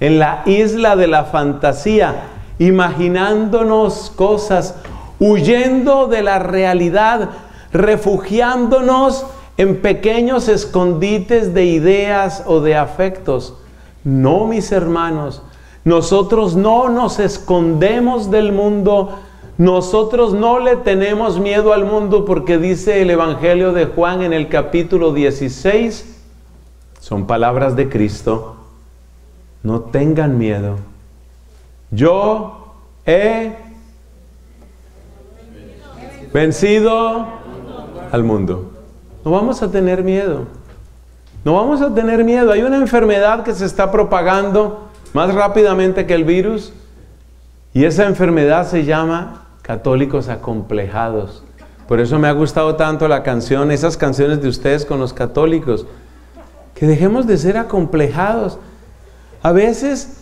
en la isla de la fantasía, imaginándonos cosas, huyendo de la realidad, refugiándonos en pequeños escondites de ideas o de afectos. No, mis hermanos, nosotros no nos escondemos del mundo, nosotros no le tenemos miedo al mundo, porque dice el Evangelio de Juan en el capítulo 16, son palabras de Cristo, no tengan miedo. Yo he vencido al mundo. No vamos a tener miedo. No vamos a tener miedo. Hay una enfermedad que se está propagando más rápidamente que el virus, y esa enfermedad se llama católicos acomplejados. Por eso me ha gustado tanto la canción, esas canciones de ustedes con los católicos. Que dejemos de ser acomplejados. A veces,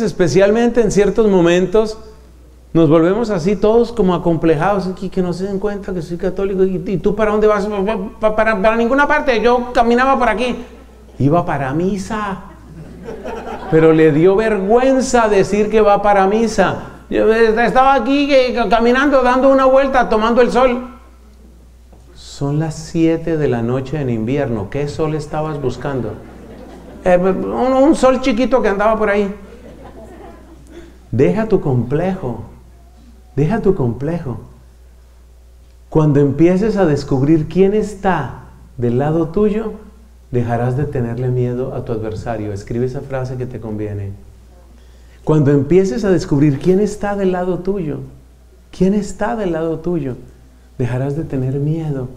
especialmente en ciertos momentos, nos volvemos así todos como acomplejados, que no se den cuenta que soy católico. ¿Y tú para dónde vas? Para ninguna parte. Yo caminaba por aquí. Iba para misa. Pero le dio vergüenza decir que va para misa. Yo estaba aquí caminando, dando una vuelta, tomando el sol. Son las 7 de la noche en invierno. ¿Qué sol estabas buscando? Un sol chiquito que andaba por ahí. Deja tu complejo. Deja tu complejo. Cuando empieces a descubrir quién está del lado tuyo, dejarás de tenerle miedo a tu adversario. Escribe esa frase que te conviene. Cuando empieces a descubrir quién está del lado tuyo, quién está del lado tuyo, dejarás de tener miedo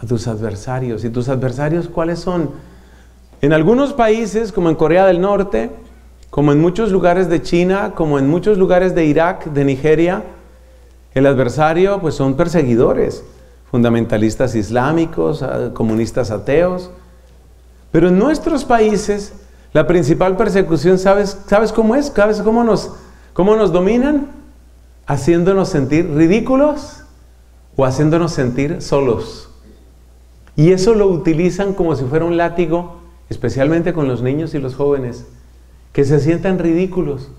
a tus adversarios. ¿Y tus adversarios cuáles son? En algunos países, como en Corea del Norte, como en muchos lugares de China, como en muchos lugares de Irak, de Nigeria, el adversario pues son perseguidores, fundamentalistas islámicos, comunistas ateos. Pero en nuestros países, la principal persecución, ¿sabes cómo es? ¿Sabes cómo nos dominan? Haciéndonos sentir ridículos o haciéndonos sentir solos. Y eso lo utilizan como si fuera un látigo, especialmente con los niños y los jóvenes, que se sientan ridículos.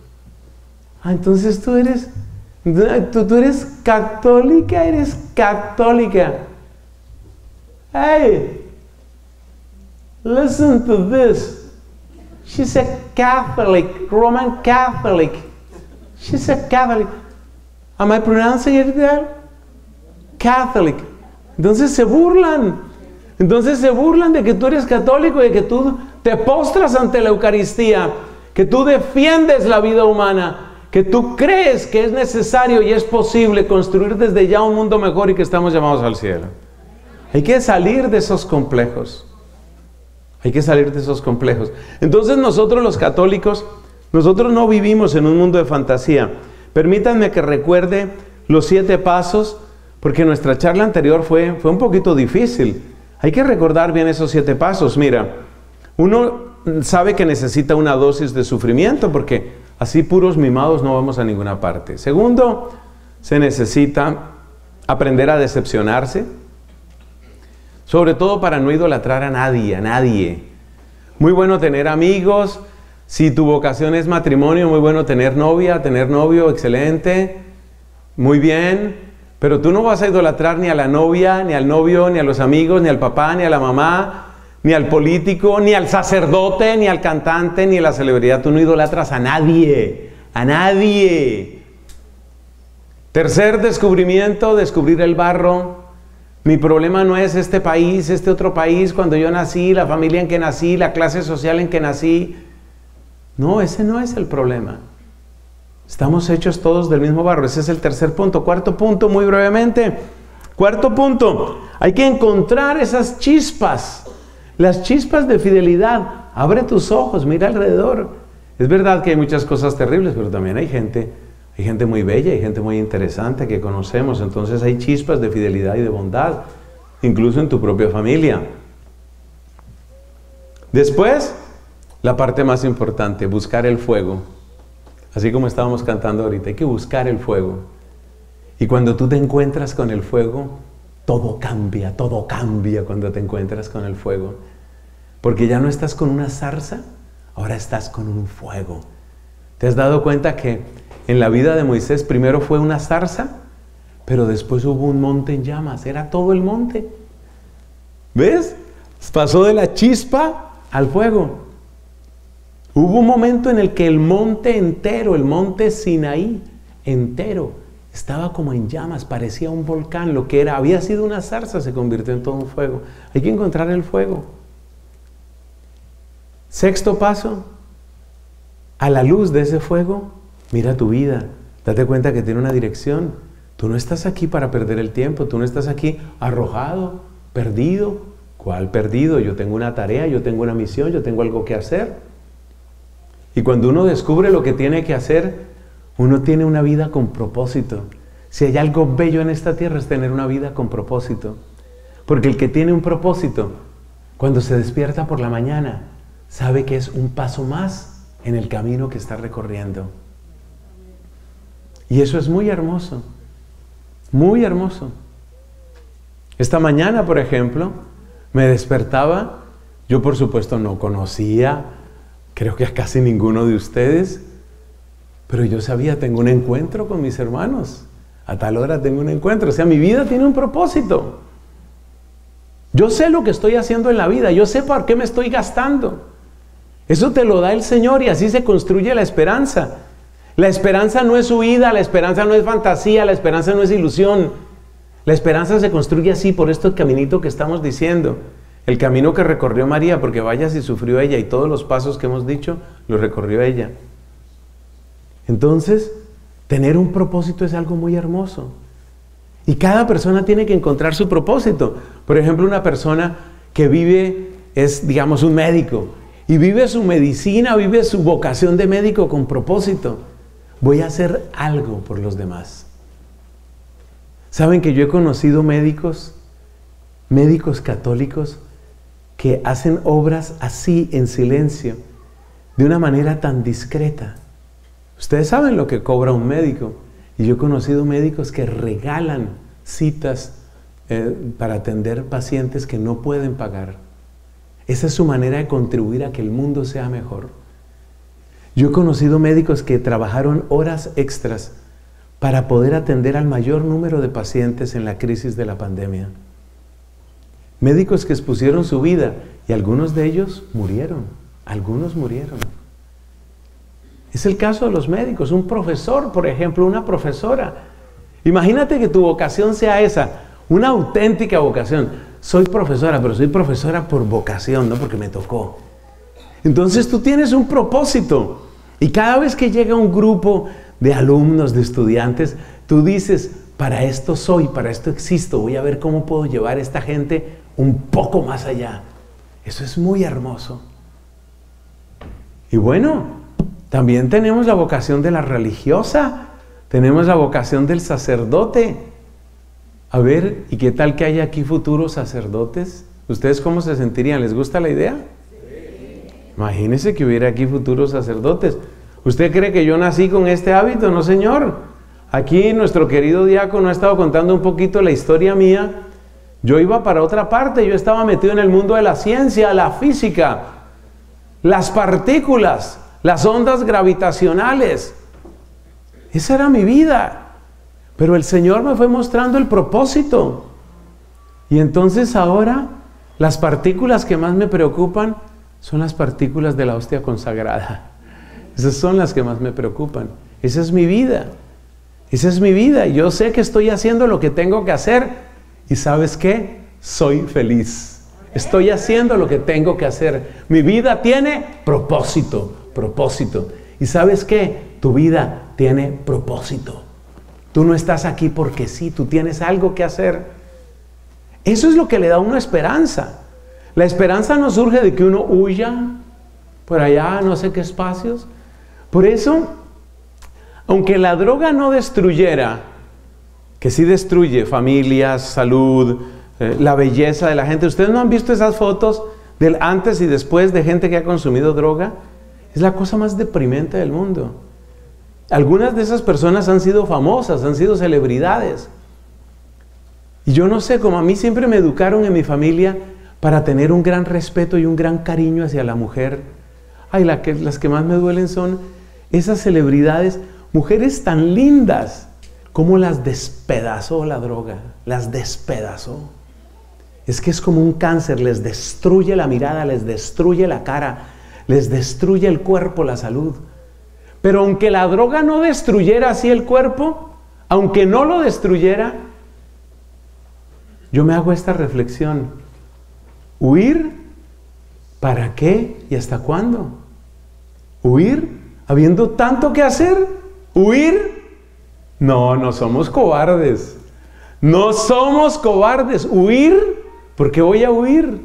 Ah, entonces tú eres católica, eres católica. Hey, listen to this. She's a Catholic, Roman Catholic. She's a Catholic. Am I pronouncing it there? Catholic. Entonces se burlan. Entonces se burlan de que tú eres católico y de que tú te postras ante la Eucaristía, que tú defiendes la vida humana, que tú crees que es necesario y es posible construir desde ya un mundo mejor y que estamos llamados al cielo. Hay que salir de esos complejos. Hay que salir de esos complejos. Entonces nosotros los católicos, nosotros no vivimos en un mundo de fantasía. Permítanme que recuerde los 7 pasos, porque nuestra charla anterior fue un poquito difícil. Hay que recordar bien esos 7 pasos. Mira, uno sabe que necesita una dosis de sufrimiento, porque así puros mimados no vamos a ninguna parte. Segundo, se necesita aprender a decepcionarse, sobre todo para no idolatrar a nadie, Muy bueno tener amigos. Si tu vocación es matrimonio, muy bueno tener novia, tener novio, excelente, muy bien. Pero tú no vas a idolatrar ni a la novia, ni al novio, ni a los amigos, ni al papá, ni a la mamá, ni al político, ni al sacerdote, ni al cantante, ni a la celebridad. Tú no idolatras a nadie, Tercer descubrimiento, descubrir el barro. Mi problema no es este país, este otro país, cuando yo nací, la familia en que nací, la clase social en que nací. No, ese no es el problema. Estamos hechos todos del mismo barro. Ese es el tercer punto. Cuarto punto, muy brevemente. Cuarto punto, hay que encontrar esas chispas, las chispas de fidelidad. Abre tus ojos, mira alrededor. Es verdad que hay muchas cosas terribles, pero también hay gente muy bella, hay gente muy interesante que conocemos. Entonces hay chispas de fidelidad y de bondad, incluso en tu propia familia. Después, la parte más importante, buscar el fuego. Así como estábamos cantando ahorita, hay que buscar el fuego. Y cuando tú te encuentras con el fuego, todo cambia cuando te encuentras con el fuego. Porque ya no estás con una zarza, ahora estás con un fuego. ¿Te has dado cuenta que en la vida de Moisés primero fue una zarza, pero después hubo un monte en llamas? Era todo el monte. ¿Ves? Pasó de la chispa al fuego. Hubo un momento en el que el monte entero, el monte Sinaí entero, estaba como en llamas, parecía un volcán. Lo que era, había sido una zarza, se convirtió en todo un fuego. Hay que encontrar el fuego. Sexto paso, a la luz de ese fuego, mira tu vida, date cuenta que tiene una dirección. Tú no estás aquí para perder el tiempo, tú no estás aquí arrojado, perdido. ¿Cuál perdido? Yo tengo una tarea, yo tengo una misión, yo tengo algo que hacer. Y cuando uno descubre lo que tiene que hacer, uno tiene una vida con propósito. Si hay algo bello en esta tierra es tener una vida con propósito. Porque el que tiene un propósito, cuando se despierta por la mañana, sabe que es un paso más en el camino que está recorriendo. Y eso es muy hermoso, muy hermoso. Esta mañana, por ejemplo, me despertaba. Yo, por supuesto, no conocía, creo que a casi ninguno de ustedes, pero yo sabía, tengo un encuentro con mis hermanos. A tal hora tengo un encuentro. O sea, mi vida tiene un propósito. Yo sé lo que estoy haciendo en la vida. Yo sé por qué me estoy gastando. Eso te lo da el Señor y así se construye la esperanza. La esperanza no es huida, la esperanza no es fantasía, la esperanza no es ilusión. La esperanza se construye así, por este caminito que estamos diciendo. El camino que recorrió María, porque vaya si sufrió ella, y todos los pasos que hemos dicho, los recorrió ella. Entonces, tener un propósito es algo muy hermoso. Y cada persona tiene que encontrar su propósito. Por ejemplo, una persona que vive, es digamos un médico, y vive su medicina, vive su vocación de médico con propósito. Voy a hacer algo por los demás. ¿Saben que yo he conocido médicos, médicos católicos, que hacen obras así, en silencio, de una manera tan discreta? Ustedes saben lo que cobra un médico. Y yo he conocido médicos que regalan citas para atender pacientes que no pueden pagar. Esa es su manera de contribuir a que el mundo sea mejor. Yo he conocido médicos que trabajaron horas extras para poder atender al mayor número de pacientes en la crisis de la pandemia. Médicos que expusieron su vida y algunos de ellos murieron. Algunos murieron. Es el caso de los médicos. Un profesor, por ejemplo, una profesora. Imagínate que tu vocación sea esa, una auténtica vocación. Soy profesora, pero soy profesora por vocación, no porque me tocó. Entonces tú tienes un propósito. Y cada vez que llega un grupo de alumnos, de estudiantes, tú dices, para esto soy, para esto existo. Voy a ver cómo puedo llevar a esta gente un poco más allá. Eso es muy hermoso. Y bueno, también tenemos la vocación de la religiosa, tenemos la vocación del sacerdote. A ver, ¿y qué tal que haya aquí futuros sacerdotes? ¿Ustedes cómo se sentirían? ¿Les gusta la idea? Sí. Imagínense que hubiera aquí futuros sacerdotes. ¿Usted cree que yo nací con este hábito? No, señor. Aquí nuestro querido diácono ha estado contando un poquito la historia mía. Yo iba para otra parte, yo estaba metido en el mundo de la ciencia, la física, las partículas, las ondas gravitacionales. Esa era mi vida. Pero el Señor me fue mostrando el propósito. Y entonces ahora, las partículas que más me preocupan son las partículas de la hostia consagrada. Esas son las que más me preocupan. Esa es mi vida. Esa es mi vida. Y yo sé que estoy haciendo lo que tengo que hacer. ¿Y sabes qué? Soy feliz. Estoy haciendo lo que tengo que hacer. Mi vida tiene propósito, propósito. ¿Y sabes qué? Tu vida tiene propósito. Tú no estás aquí porque sí, tú tienes algo que hacer. Eso es lo que le da a uno esperanza. La esperanza no surge de que uno huya por allá, no sé qué espacios. Por eso, aunque la droga no destruyera, que sí destruye familias, salud, la belleza de la gente. ¿Ustedes no han visto esas fotos del antes y después de gente que ha consumido droga? Es la cosa más deprimente del mundo. Algunas de esas personas han sido famosas, han sido celebridades. Y yo no sé, como a mí siempre me educaron en mi familia para tener un gran respeto y un gran cariño hacia la mujer. Ay, las que más me duelen son esas celebridades, mujeres tan lindas, como las despedazó la droga, las despedazó. Es que es como un cáncer, les destruye la mirada, les destruye la cara, les destruye el cuerpo, la salud. Pero aunque la droga no destruyera así el cuerpo, aunque no lo destruyera, yo me hago esta reflexión. ¿Huir? ¿Para qué? ¿Y hasta cuándo? ¿Huir? ¿Habiendo tanto que hacer? ¿Huir? No, no somos cobardes. No somos cobardes. ¿Huir? ¿Por qué voy a huir?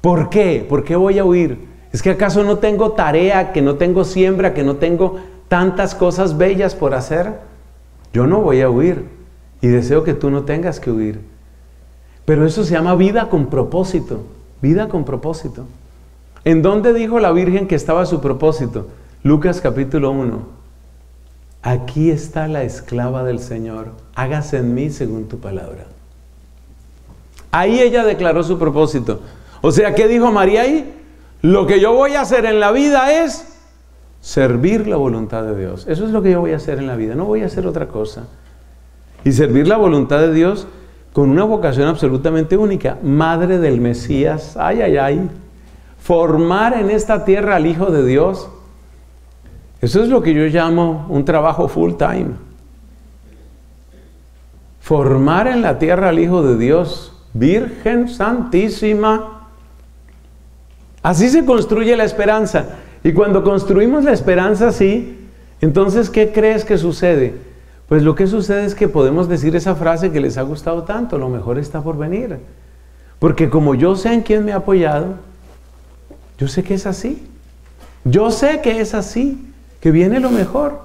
¿Por qué? ¿Por qué voy a huir? ¿Es que acaso no tengo tarea, que no tengo siembra, que no tengo tantas cosas bellas por hacer? Yo no voy a huir. Y deseo que tú no tengas que huir. Pero eso se llama vida con propósito. Vida con propósito. ¿En dónde dijo la Virgen que estaba su propósito? Lucas capítulo 1. Aquí está la esclava del Señor, hágase en mí según tu palabra. Ahí ella declaró su propósito. O sea, ¿qué dijo María ahí? Lo que yo voy a hacer en la vida es servir la voluntad de Dios. Eso es lo que yo voy a hacer en la vida, no voy a hacer otra cosa. Y servir la voluntad de Dios con una vocación absolutamente única. Madre del Mesías, ay, ay, ay. Formar en esta tierra al Hijo de Dios. Eso es lo que yo llamo un trabajo full time. Formar en la tierra al Hijo de Dios, Virgen Santísima. Así se construye la esperanza. Y cuando construimos la esperanza así, entonces, ¿qué crees que sucede? Pues lo que sucede es que podemos decir esa frase que les ha gustado tanto, lo mejor está por venir. Porque como yo sé en quién me ha apoyado, yo sé que es así. Yo sé que es así. Que viene lo mejor.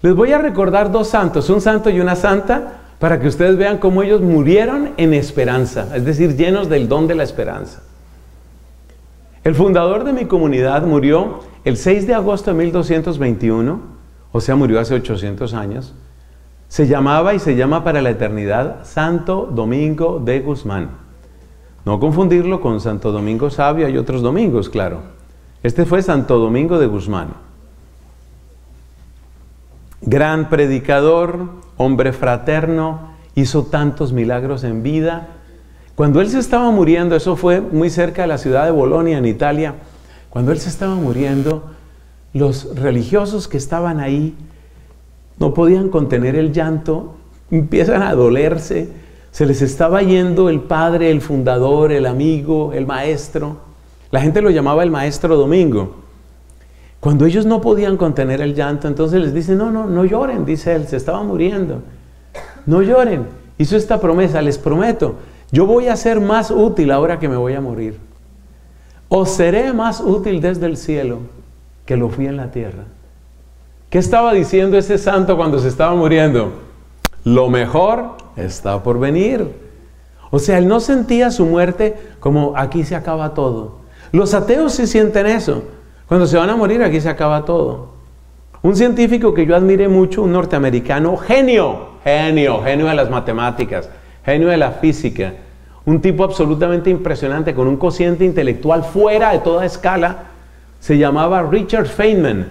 Les voy a recordar dos santos, un santo y una santa, para que ustedes vean cómo ellos murieron en esperanza, es decir, llenos del don de la esperanza. El fundador de mi comunidad murió el 6 de agosto de 1221, o sea, murió hace 800 años. Se llamaba y se llama para la eternidad Santo Domingo de Guzmán. No confundirlo con Santo Domingo Sabio, hay otros domingos, claro. Este fue Santo Domingo de Guzmán. Gran predicador, hombre fraterno, hizo tantos milagros en vida. Cuando él se estaba muriendo, eso fue muy cerca de la ciudad de Bolonia, en Italia, cuando él se estaba muriendo, los religiosos que estaban ahí no podían contener el llanto, empiezan a dolerse, se les estaba yendo el padre, el fundador, el amigo, el maestro. La gente lo llamaba el maestro Domingo. Cuando ellos no podían contener el llanto, entonces les dice, no, no, no lloren, dice él, se estaba muriendo. No lloren. Hizo esta promesa, les prometo, yo voy a ser más útil ahora que me voy a morir. Os seré más útil desde el cielo que lo fui en la tierra. ¿Qué estaba diciendo ese santo cuando se estaba muriendo? Lo mejor está por venir. O sea, él no sentía su muerte como aquí se acaba todo. Los ateos sí sienten eso. Cuando se van a morir, aquí se acaba todo. Un científico que yo admiré mucho, un norteamericano, genio de las matemáticas, genio de la física, un tipo absolutamente impresionante, con un cociente intelectual fuera de toda escala, se llamaba Richard Feynman.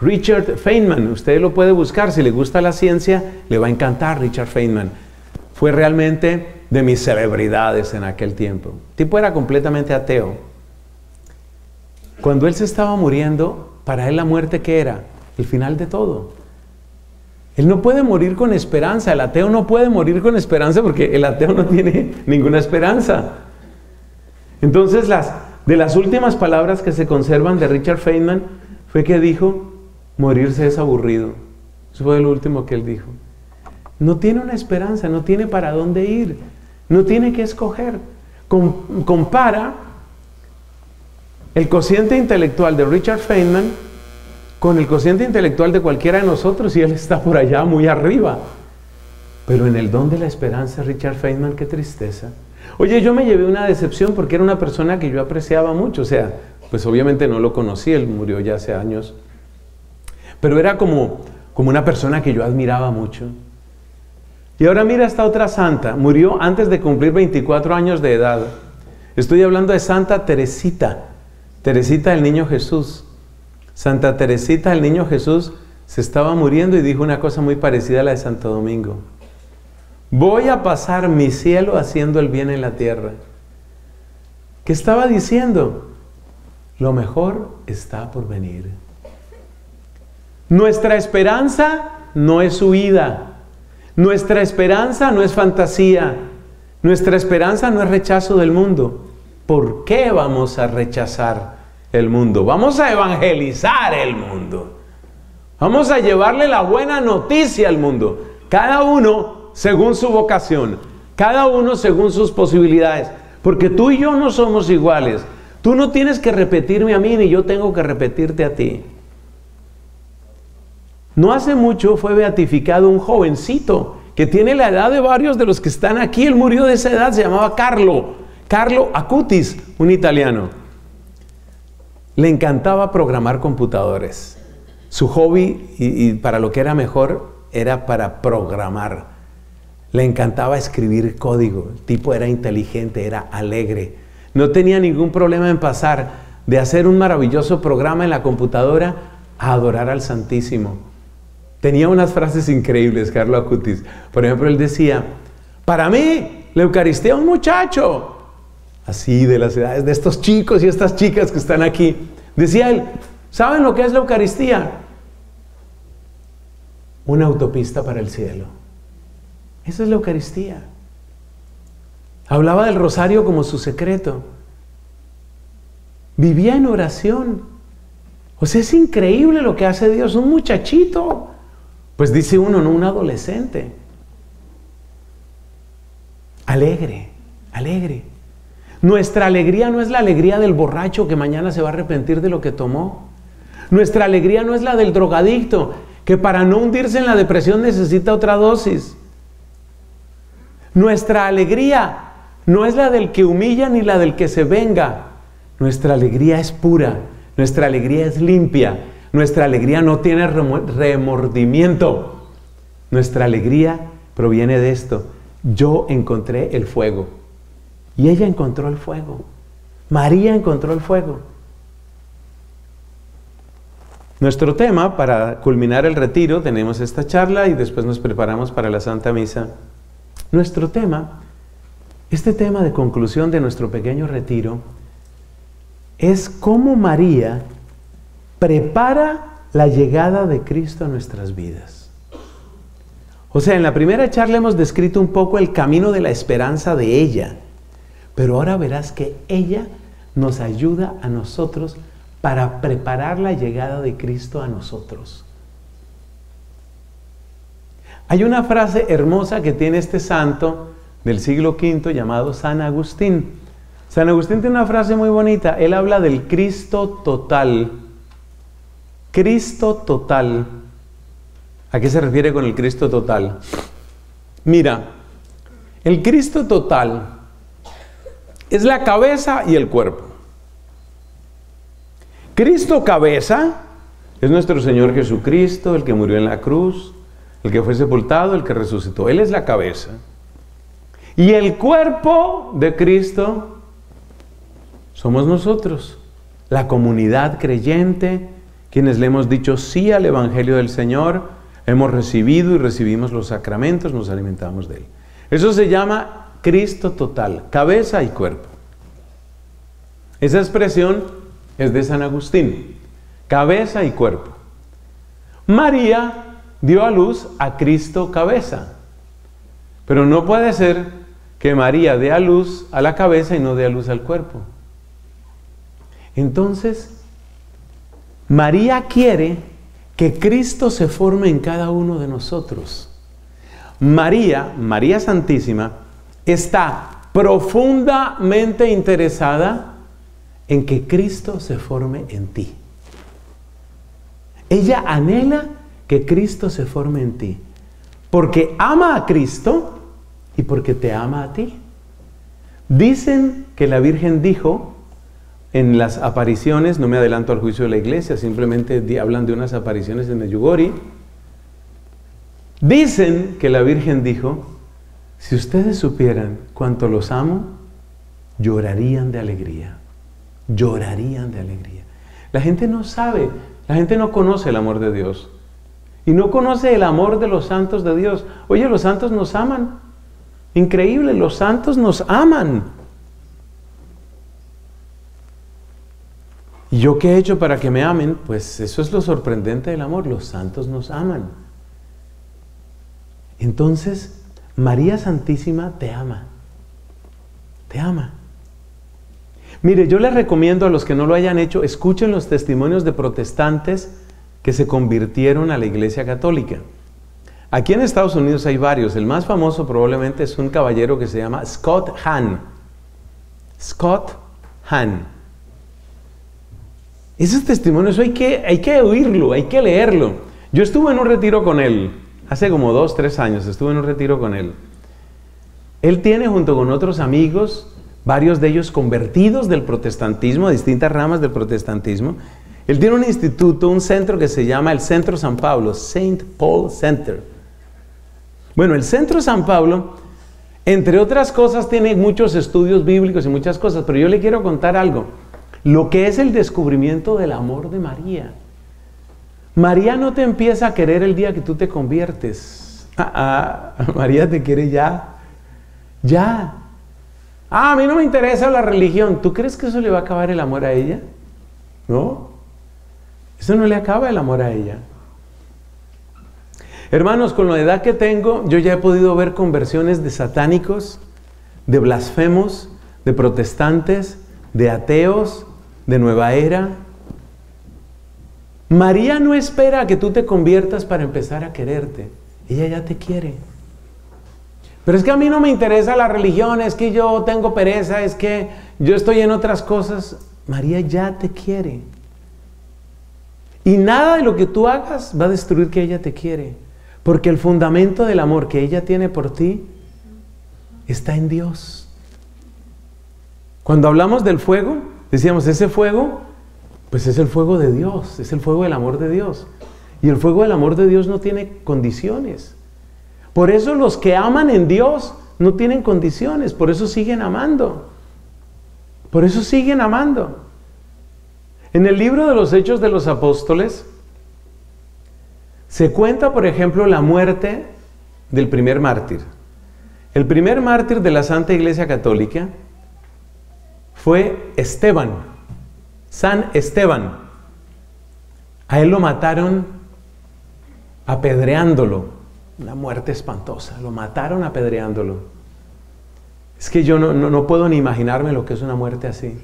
Richard Feynman, usted lo puede buscar, si le gusta la ciencia, le va a encantar Richard Feynman. Fue realmente de mis celebridades en aquel tiempo. El tipo era completamente ateo. Cuando él se estaba muriendo, para él la muerte, ¿qué era? El final de todo. Él no puede morir con esperanza, el ateo no puede morir con esperanza porque el ateo no tiene ninguna esperanza. Entonces, de las últimas palabras que se conservan de Richard Feynman fue que dijo, morirse es aburrido. Eso fue lo último que él dijo. No tiene una esperanza, no tiene para dónde ir, no tiene que escoger. Compara el cociente intelectual de Richard Feynman con el cociente intelectual de cualquiera de nosotros y él está por allá muy arriba. Pero en el don de la esperanza, Richard Feynman, qué tristeza. Oye, yo me llevé una decepción porque era una persona que yo apreciaba mucho, o sea, pues obviamente no lo conocí, él murió ya hace años, pero era como una persona que yo admiraba mucho. Y ahora mira esta otra santa, murió antes de cumplir 24 años de edad. Estoy hablando de Santa Teresita, Teresita del Niño Jesús. Santa Teresita del Niño Jesús se estaba muriendo y dijo una cosa muy parecida a la de Santo Domingo. Voy a pasar mi cielo haciendo el bien en la tierra. ¿Qué estaba diciendo? Lo mejor está por venir. Nuestra esperanza no es huida. Nuestra esperanza no es fantasía. Nuestra esperanza no es rechazo del mundo. ¿Por qué vamos a rechazar el mundo? Vamos a evangelizar el mundo. Vamos a llevarle la buena noticia al mundo. Cada uno según su vocación, cada uno según sus posibilidades, porque tú y yo no somos iguales. Tú no tienes que repetirme a mí, ni yo tengo que repetirte a ti. No hace mucho fue beatificado un jovencito que tiene la edad de varios de los que están aquí. Él murió de esa edad, se llamaba Carlo Acutis, un italiano. Le encantaba programar computadores. Su hobby, y para lo que era mejor, era para programar. Le encantaba escribir código, el tipo era inteligente, era alegre. No tenía ningún problema en pasar de hacer un maravilloso programa en la computadora a adorar al Santísimo. Tenía unas frases increíbles, Carlo Acutis. Por ejemplo, él decía, para mí, la Eucaristía es un muchacho. Así, de las edades de estos chicos y estas chicas que están aquí. Decía él, ¿saben lo que es la Eucaristía? Una autopista para el cielo. Esa es la Eucaristía. Hablaba del rosario como su secreto. Vivía en oración. O sea, es increíble lo que hace Dios. Un muchachito. Pues dice uno, no un adolescente. Alegre, alegre. Nuestra alegría no es la alegría del borracho que mañana se va a arrepentir de lo que tomó. Nuestra alegría no es la del drogadicto que para no hundirse en la depresión necesita otra dosis. Nuestra alegría no es la del que humilla ni la del que se venga. Nuestra alegría es pura, nuestra alegría es limpia, nuestra alegría no tiene remordimiento. Nuestra alegría proviene de esto. Yo encontré el fuego y ella encontró el fuego. María encontró el fuego. Nuestro tema para culminar el retiro, tenemos esta charla y después nos preparamos para la Santa Misa. Nuestro tema, este tema de conclusión de nuestro pequeño retiro, es cómo María prepara la llegada de Cristo a nuestras vidas. O sea, en la primera charla hemos descrito un poco el camino de la esperanza de ella, pero ahora verás que ella nos ayuda a nosotros para preparar la llegada de Cristo a nosotros. Hay una frase hermosa que tiene este santo del siglo V llamado San Agustín. San Agustín tiene una frase muy bonita. Él habla del Cristo total. Cristo total. ¿A qué se refiere con el Cristo total? Mira, el Cristo total es la cabeza y el cuerpo. Cristo cabeza es nuestro Señor Jesucristo, el que murió en la cruz, el que fue sepultado, el que resucitó. Él es la cabeza. Y el cuerpo de Cristo somos nosotros, la comunidad creyente, quienes le hemos dicho sí al Evangelio del Señor, hemos recibido y recibimos los sacramentos, nos alimentamos de Él. Eso se llama Cristo total, cabeza y cuerpo. Esa expresión es de San Agustín, cabeza y cuerpo. María dio a luz a Cristo cabeza. Pero no puede ser que María dé a luz a la cabeza y no dé a luz al cuerpo. Entonces, María quiere que Cristo se forme en cada uno de nosotros. María Santísima, está profundamente interesada en que Cristo se forme en ti. Ella anhela que Cristo se forme en ti, porque ama a Cristo y porque te ama a ti. Dicen que la Virgen dijo en las apariciones, no me adelanto al juicio de la Iglesia, simplemente hablan de unas apariciones en Medjugorje. Dicen que la Virgen dijo: si ustedes supieran cuánto los amo, llorarían de alegría. Llorarían de alegría. La gente no sabe, la gente no conoce el amor de Dios. Y no conoce el amor de los santos de Dios. Oye, los santos nos aman. Increíble, los santos nos aman. ¿Y yo qué he hecho para que me amen? Pues eso es lo sorprendente del amor. Los santos nos aman. Entonces, María Santísima te ama. Te ama. Mire, yo les recomiendo a los que no lo hayan hecho, escuchen los testimonios de protestantes que se convirtieron a la Iglesia Católica. Aquí en Estados Unidos hay varios. El más famoso probablemente es un caballero que se llama Scott Hahn. Scott Hahn. Esos testimonios hay que oírlo, hay que leerlo. Yo estuve en un retiro con él. Hace como 2 o 3 años estuve en un retiro con él. Él tiene, junto con otros amigos, varios de ellos convertidos del protestantismo, a distintas ramas del protestantismo. Él tiene un instituto, un centro que se llama el Centro San Pablo, Saint Paul Center. Bueno, el Centro San Pablo, entre otras cosas, tiene muchos estudios bíblicos y muchas cosas, pero yo le quiero contar algo. Lo que es el descubrimiento del amor de María. María no te empieza a querer el día que tú te conviertes. María te quiere ya. Ya. A mí no me interesa la religión. ¿Tú crees que eso le va a acabar el amor a ella? No. Eso no le acaba el amor a ella. Hermanos, con la edad que tengo, yo ya he podido ver conversiones de satánicos, de blasfemos, de protestantes, de ateos, de nueva era. María no espera a que tú te conviertas para empezar a quererte. Ella ya te quiere. Pero es que a mí no me interesa la religión, es que yo tengo pereza, es que yo estoy en otras cosas. María ya te quiere. Y nada de lo que tú hagas va a destruir que ella te quiere. Porque el fundamento del amor que ella tiene por ti está en Dios. Cuando hablamos del fuego, decíamos, ese fuego... pues es el fuego de Dios, es el fuego del amor de Dios. Y el fuego del amor de Dios no tiene condiciones. Por eso los que aman en Dios no tienen condiciones, por eso siguen amando. Por eso siguen amando. En el libro de los Hechos de los Apóstoles se cuenta, por ejemplo, la muerte del primer mártir. El primer mártir de la Santa Iglesia Católica fue Esteban. San Esteban. A él lo mataron apedreándolo. Una muerte espantosa. Lo mataron apedreándolo. Es que yo no puedo ni imaginarme lo que es una muerte así.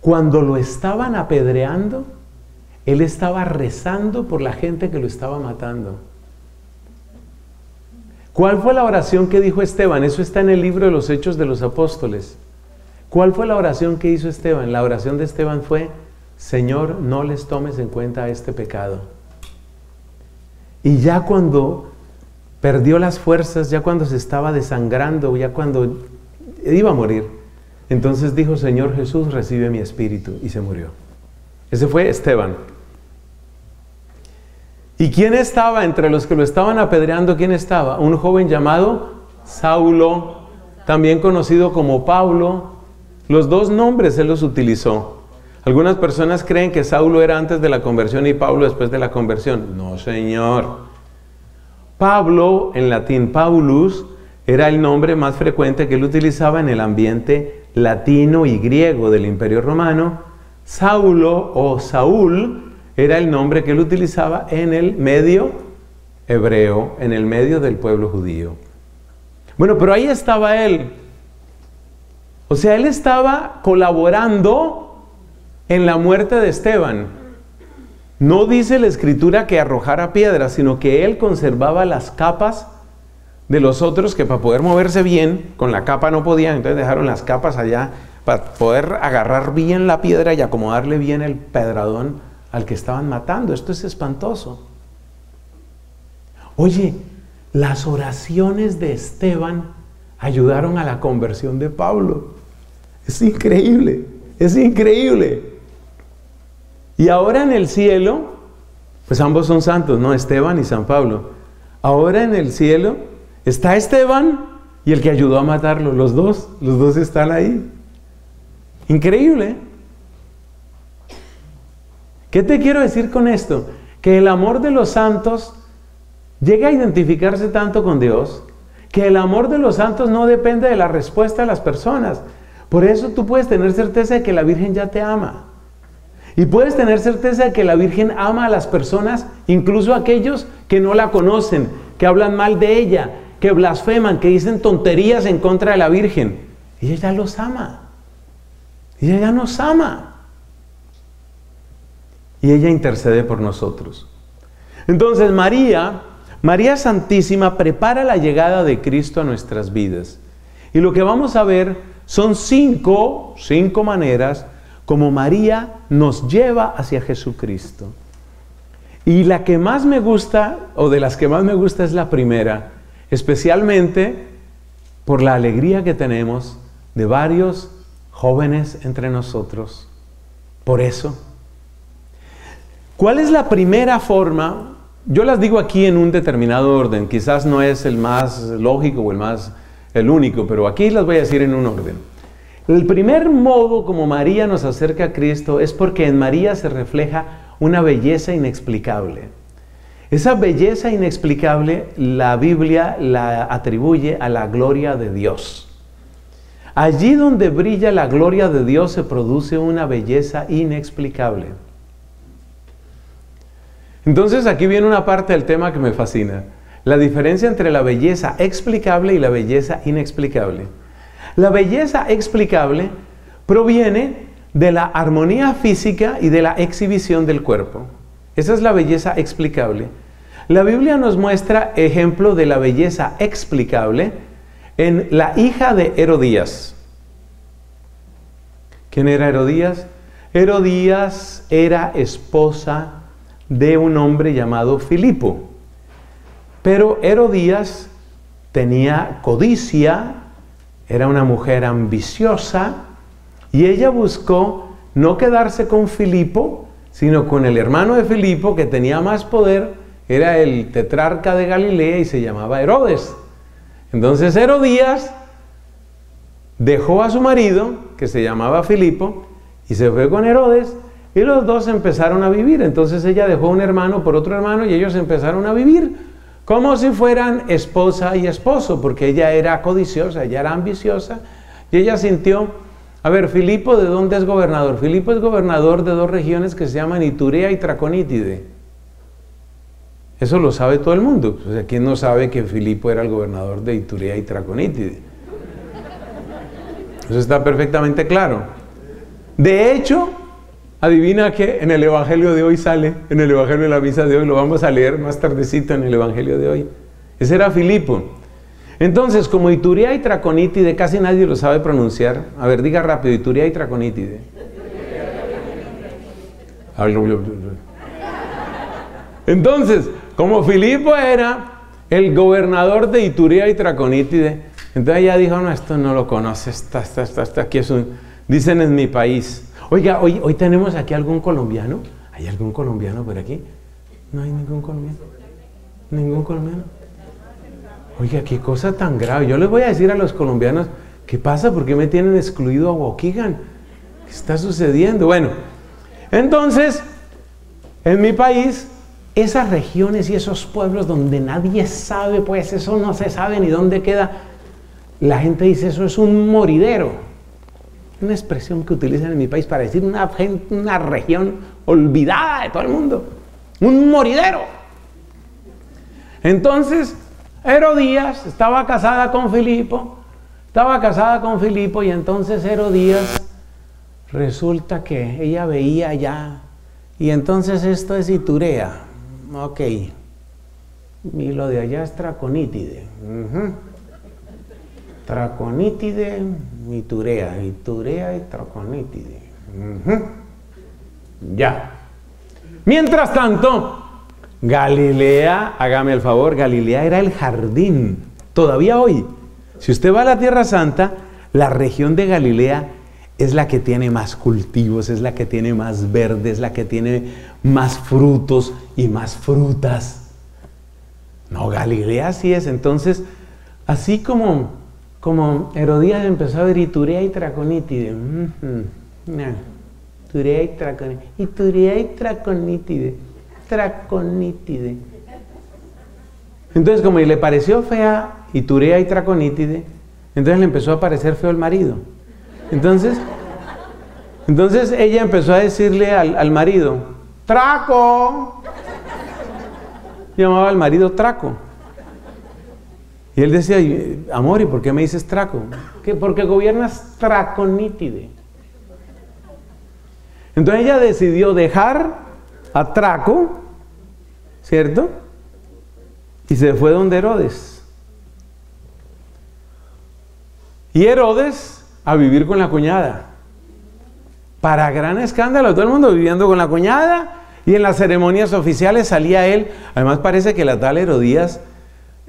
Cuando lo estaban apedreando, él estaba rezando por la gente que lo estaba matando. ¿Cuál fue la oración que dijo Esteban? Eso está en el libro de los Hechos de los Apóstoles. ¿Cuál fue la oración que hizo Esteban? La oración de Esteban fue: Señor, no les tomes en cuenta este pecado. Y ya cuando perdió las fuerzas, ya cuando se estaba desangrando, ya cuando iba a morir, entonces dijo: Señor Jesús, recibe mi espíritu. Y se murió. Ese fue Esteban. ¿Y quién estaba entre los que lo estaban apedreando? ¿Quién estaba? Un joven llamado Saulo, también conocido como Pablo. Los dos nombres él los utilizó. Algunas personas creen que Saulo era antes de la conversión y Pablo después de la conversión. No, señor. Pablo, en latín Paulus, era el nombre más frecuente que él utilizaba en el ambiente latino y griego del Imperio Romano. Saulo o Saúl era el nombre que él utilizaba en el medio hebreo, en el medio del pueblo judío. Bueno, pero ahí estaba él. O sea, él estaba colaborando en la muerte de Esteban. No dice la Escritura que arrojara piedras, sino que él conservaba las capas de los otros, que para poder moverse bien, con la capa no podían, entonces dejaron las capas allá para poder agarrar bien la piedra y acomodarle bien el pedradón al que estaban matando. Esto es espantoso. Oye, las oraciones de Esteban ayudaron a la conversión de Pablo. Es increíble, es increíble. Y ahora en el cielo, pues ambos son santos, ¿no? Esteban y San Pablo. Ahora en el cielo está Esteban y el que ayudó a matarlo. Los dos están ahí. Increíble. ¿Qué te quiero decir con esto? Que el amor de los santos llega a identificarse tanto con Dios, que el amor de los santos no depende de la respuesta de las personas. Por eso tú puedes tener certeza de que la Virgen ya te ama. Y puedes tener certeza de que la Virgen ama a las personas, incluso a aquellos que no la conocen, que hablan mal de ella, que blasfeman, que dicen tonterías en contra de la Virgen. Ella ya los ama. Ella ya nos ama. Y ella intercede por nosotros. Entonces María Santísima prepara la llegada de Cristo a nuestras vidas. Y lo que vamos a ver son cinco maneras como María nos lleva hacia Jesucristo. Y la que más me gusta, o de las que más me gusta, es la primera, especialmente por la alegría que tenemos de varios jóvenes entre nosotros. Por eso, ¿cuál es la primera forma? Yo las digo aquí en un determinado orden, quizás no es el más lógico o el único, pero aquí las voy a decir en un orden. El primer modo como María nos acerca a Cristo es porque en María se refleja una belleza inexplicable. Esa belleza inexplicable la Biblia la atribuye a la gloria de Dios. Allí donde brilla la gloria de Dios se produce una belleza inexplicable. Entonces aquí viene una parte del tema que me fascina. La diferencia entre la belleza explicable y la belleza inexplicable. La belleza explicable proviene de la armonía física y de la exhibición del cuerpo. Esa es la belleza explicable. La Biblia nos muestra ejemplo de la belleza explicable en la hija de Herodías. ¿Quién era Herodías? Herodías era esposa de un hombre llamado Filipo. Pero Herodías tenía codicia. Era una mujer ambiciosa y ella buscó no quedarse con Filipo, sino con el hermano de Filipo que tenía más poder, era el tetrarca de Galilea y se llamaba Herodes. Entonces Herodías dejó a su marido, que se llamaba Filipo, y se fue con Herodes y los dos empezaron a vivir. Entonces ella dejó un hermano por otro hermano y ellos empezaron a vivir como si fueran esposa y esposo, porque ella era codiciosa, ella era ambiciosa, y ella sintió, a ver, Filipo, ¿de dónde es gobernador? Filipo es gobernador de dos regiones que se llaman Iturea y Traconítide. Eso lo sabe todo el mundo. O sea, ¿quién no sabe que Filipo era el gobernador de Iturea y Traconítide? Eso está perfectamente claro. De hecho, adivina que en el Evangelio de hoy sale, en el Evangelio de la Misa de hoy, lo vamos a leer más tardecito en el Evangelio de hoy. Ese era Filipo. Entonces, como Iturea y Traconítide, casi nadie lo sabe pronunciar. A ver, diga rápido, Iturea y Traconítide. Entonces, como Filipo era el gobernador de Iturea y Traconítide, entonces ella dijo, no, esto no lo conoce, está aquí es un... Dicen en mi país. Oiga, hoy tenemos aquí algún colombiano. ¿Hay algún colombiano por aquí? No hay ningún colombiano. ¿Ningún colombiano? Oiga, qué cosa tan grave. Yo les voy a decir a los colombianos, ¿qué pasa? ¿Por qué me tienen excluido a Boquigan? ¿Qué está sucediendo? Bueno, entonces, en mi país, esas regiones y esos pueblos donde nadie sabe, pues eso no se sabe ni dónde queda. La gente dice, eso es un moridero. Una expresión que utilizan en mi país para decir una región olvidada de todo el mundo. Un moridero. Entonces, Herodías estaba casada con Filipo. Y entonces Herodías, resulta que ella veía allá. Y entonces esto es Iturea. Ok. Y lo de allá es Traconítide. Traconítide, Iturea. Iturea y Traconítide. Ya. Mientras tanto, Galilea, hágame el favor, Galilea era el jardín. Todavía hoy, si usted va a la Tierra Santa, la región de Galilea es la que tiene más cultivos, es la que tiene más verde, es la que tiene más frutos y más frutas. No, Galilea así es. Entonces, así como Herodías empezó a ver Iturea y Traconítide. Iturea y Traconítide. Traconítide. Entonces, como le pareció fea Iturea y Traconítide, entonces le empezó a parecer feo el marido. Entonces ella empezó a decirle al marido, ¡Traco! Llamaba al marido Traco. Y él decía, amor, ¿y por qué me dices Traco? Porque gobiernas Traconítide. Entonces ella decidió dejar a Traco, ¿cierto? Y se fue donde Herodes. Y Herodes a vivir con la cuñada. Para gran escándalo, todo el mundo viviendo con la cuñada. Y en las ceremonias oficiales salía él. Además parece que la tal Herodías,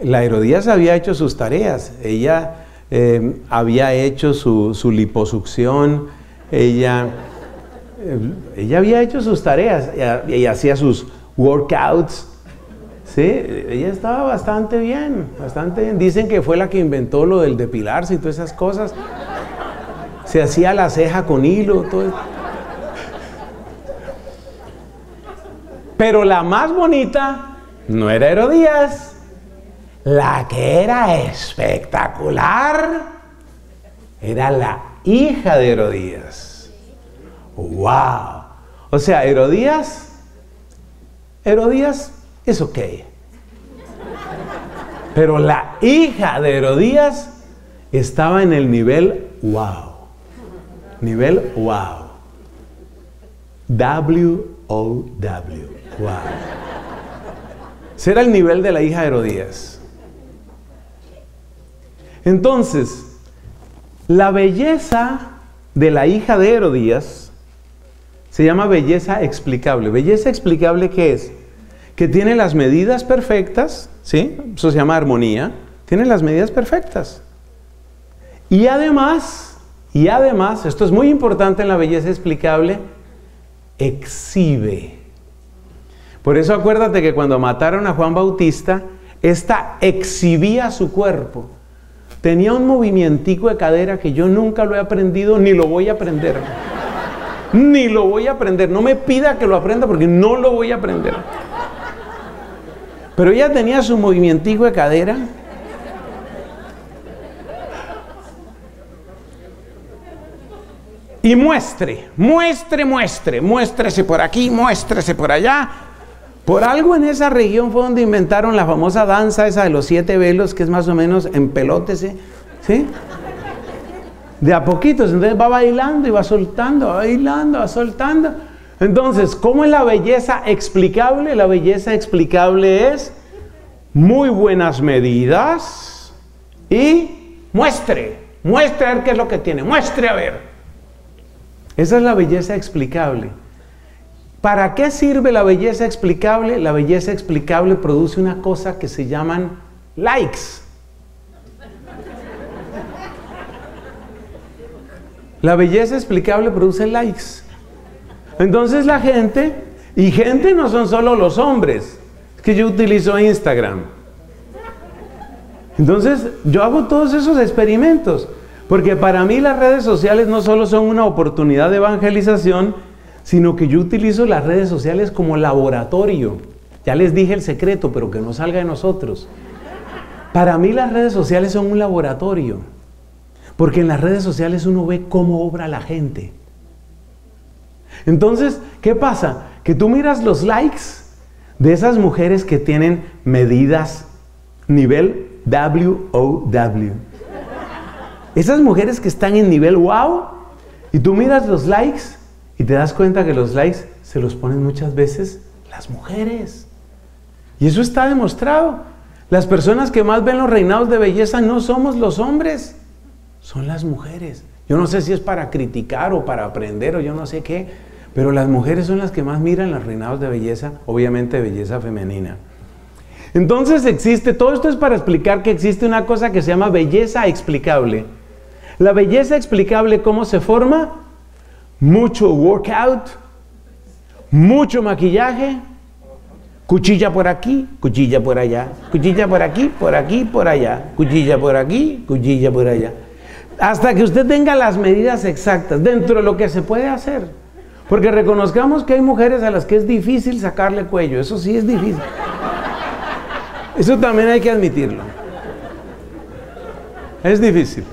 había hecho sus tareas. Ella había hecho su liposucción, ella había hecho sus tareas y hacía sus workouts. Sí, ella estaba bastante bien, Dicen que fue la que inventó lo del depilarse y todas esas cosas. Se hacía la ceja con hilo, todo eso. Pero la más bonita no era Herodías. La que era espectacular era la hija de Herodías. ¡Wow! O sea, Herodías es ok. Pero la hija de Herodías estaba en el nivel wow. Nivel wow. W-O-W. Wow. Ese era el nivel de la hija de Herodías. Entonces, la belleza de la hija de Herodías se llama belleza explicable. ¿Belleza explicable qué es? Que tiene las medidas perfectas, ¿sí? Eso se llama armonía. Tiene las medidas perfectas. Y además, esto es muy importante en la belleza explicable, exhibe. Por eso acuérdate que cuando mataron a Juan Bautista, esta exhibía su cuerpo. Tenía un movimientico de cadera que yo nunca lo he aprendido, ni lo voy a aprender. No me pida que lo aprenda porque no lo voy a aprender. Pero ella tenía su movimientico de cadera. Y muéstrese por aquí, muéstrese por allá. Por algo en esa región fue donde inventaron la famosa danza esa de los 7 velos, que es más o menos empelótese, ¿sí? De a poquitos, entonces va bailando y va soltando, Entonces, ¿cómo es la belleza explicable? La belleza explicable es muy buenas medidas y muestre, a ver qué es lo que tiene, muestre a ver. Esa es la belleza explicable. ¿Para qué sirve la belleza explicable? La belleza explicable produce una cosa que se llaman likes. La belleza explicable produce likes. Entonces la gente, y gente no son solo los hombres, es que yo utilizo Instagram. Entonces yo hago todos esos experimentos, porque para mí las redes sociales no solo son una oportunidad de evangelización, sino que yo utilizo las redes sociales como laboratorio. Ya les dije el secreto, pero que no salga de nosotros. Para mí las redes sociales son un laboratorio, porque en las redes sociales uno ve cómo obra la gente. Entonces, ¿qué pasa? Que tú miras los likes de esas mujeres que tienen medidas nivel WOW. Esas mujeres que están en nivel wow, y tú miras los likes y te das cuenta que los likes se los ponen muchas veces las mujeres. Y eso está demostrado. Las personas que más ven los reinados de belleza no somos los hombres, son las mujeres. Yo no sé si es para criticar o para aprender o yo no sé qué, pero las mujeres son las que más miran los reinados de belleza, obviamente de belleza femenina. Entonces existe, todo esto es para explicar que existe una cosa que se llama belleza explicable. La belleza explicable, ¿cómo se forma? Mucho workout, mucho maquillaje, cuchilla por aquí, cuchilla por allá, cuchilla por aquí, por aquí, por allá, cuchilla por aquí, cuchilla por allá. Hasta que usted tenga las medidas exactas dentro de lo que se puede hacer. Porque reconozcamos que hay mujeres a las que es difícil sacarle cuello, eso sí es difícil. Eso también hay que admitirlo. Es difícil.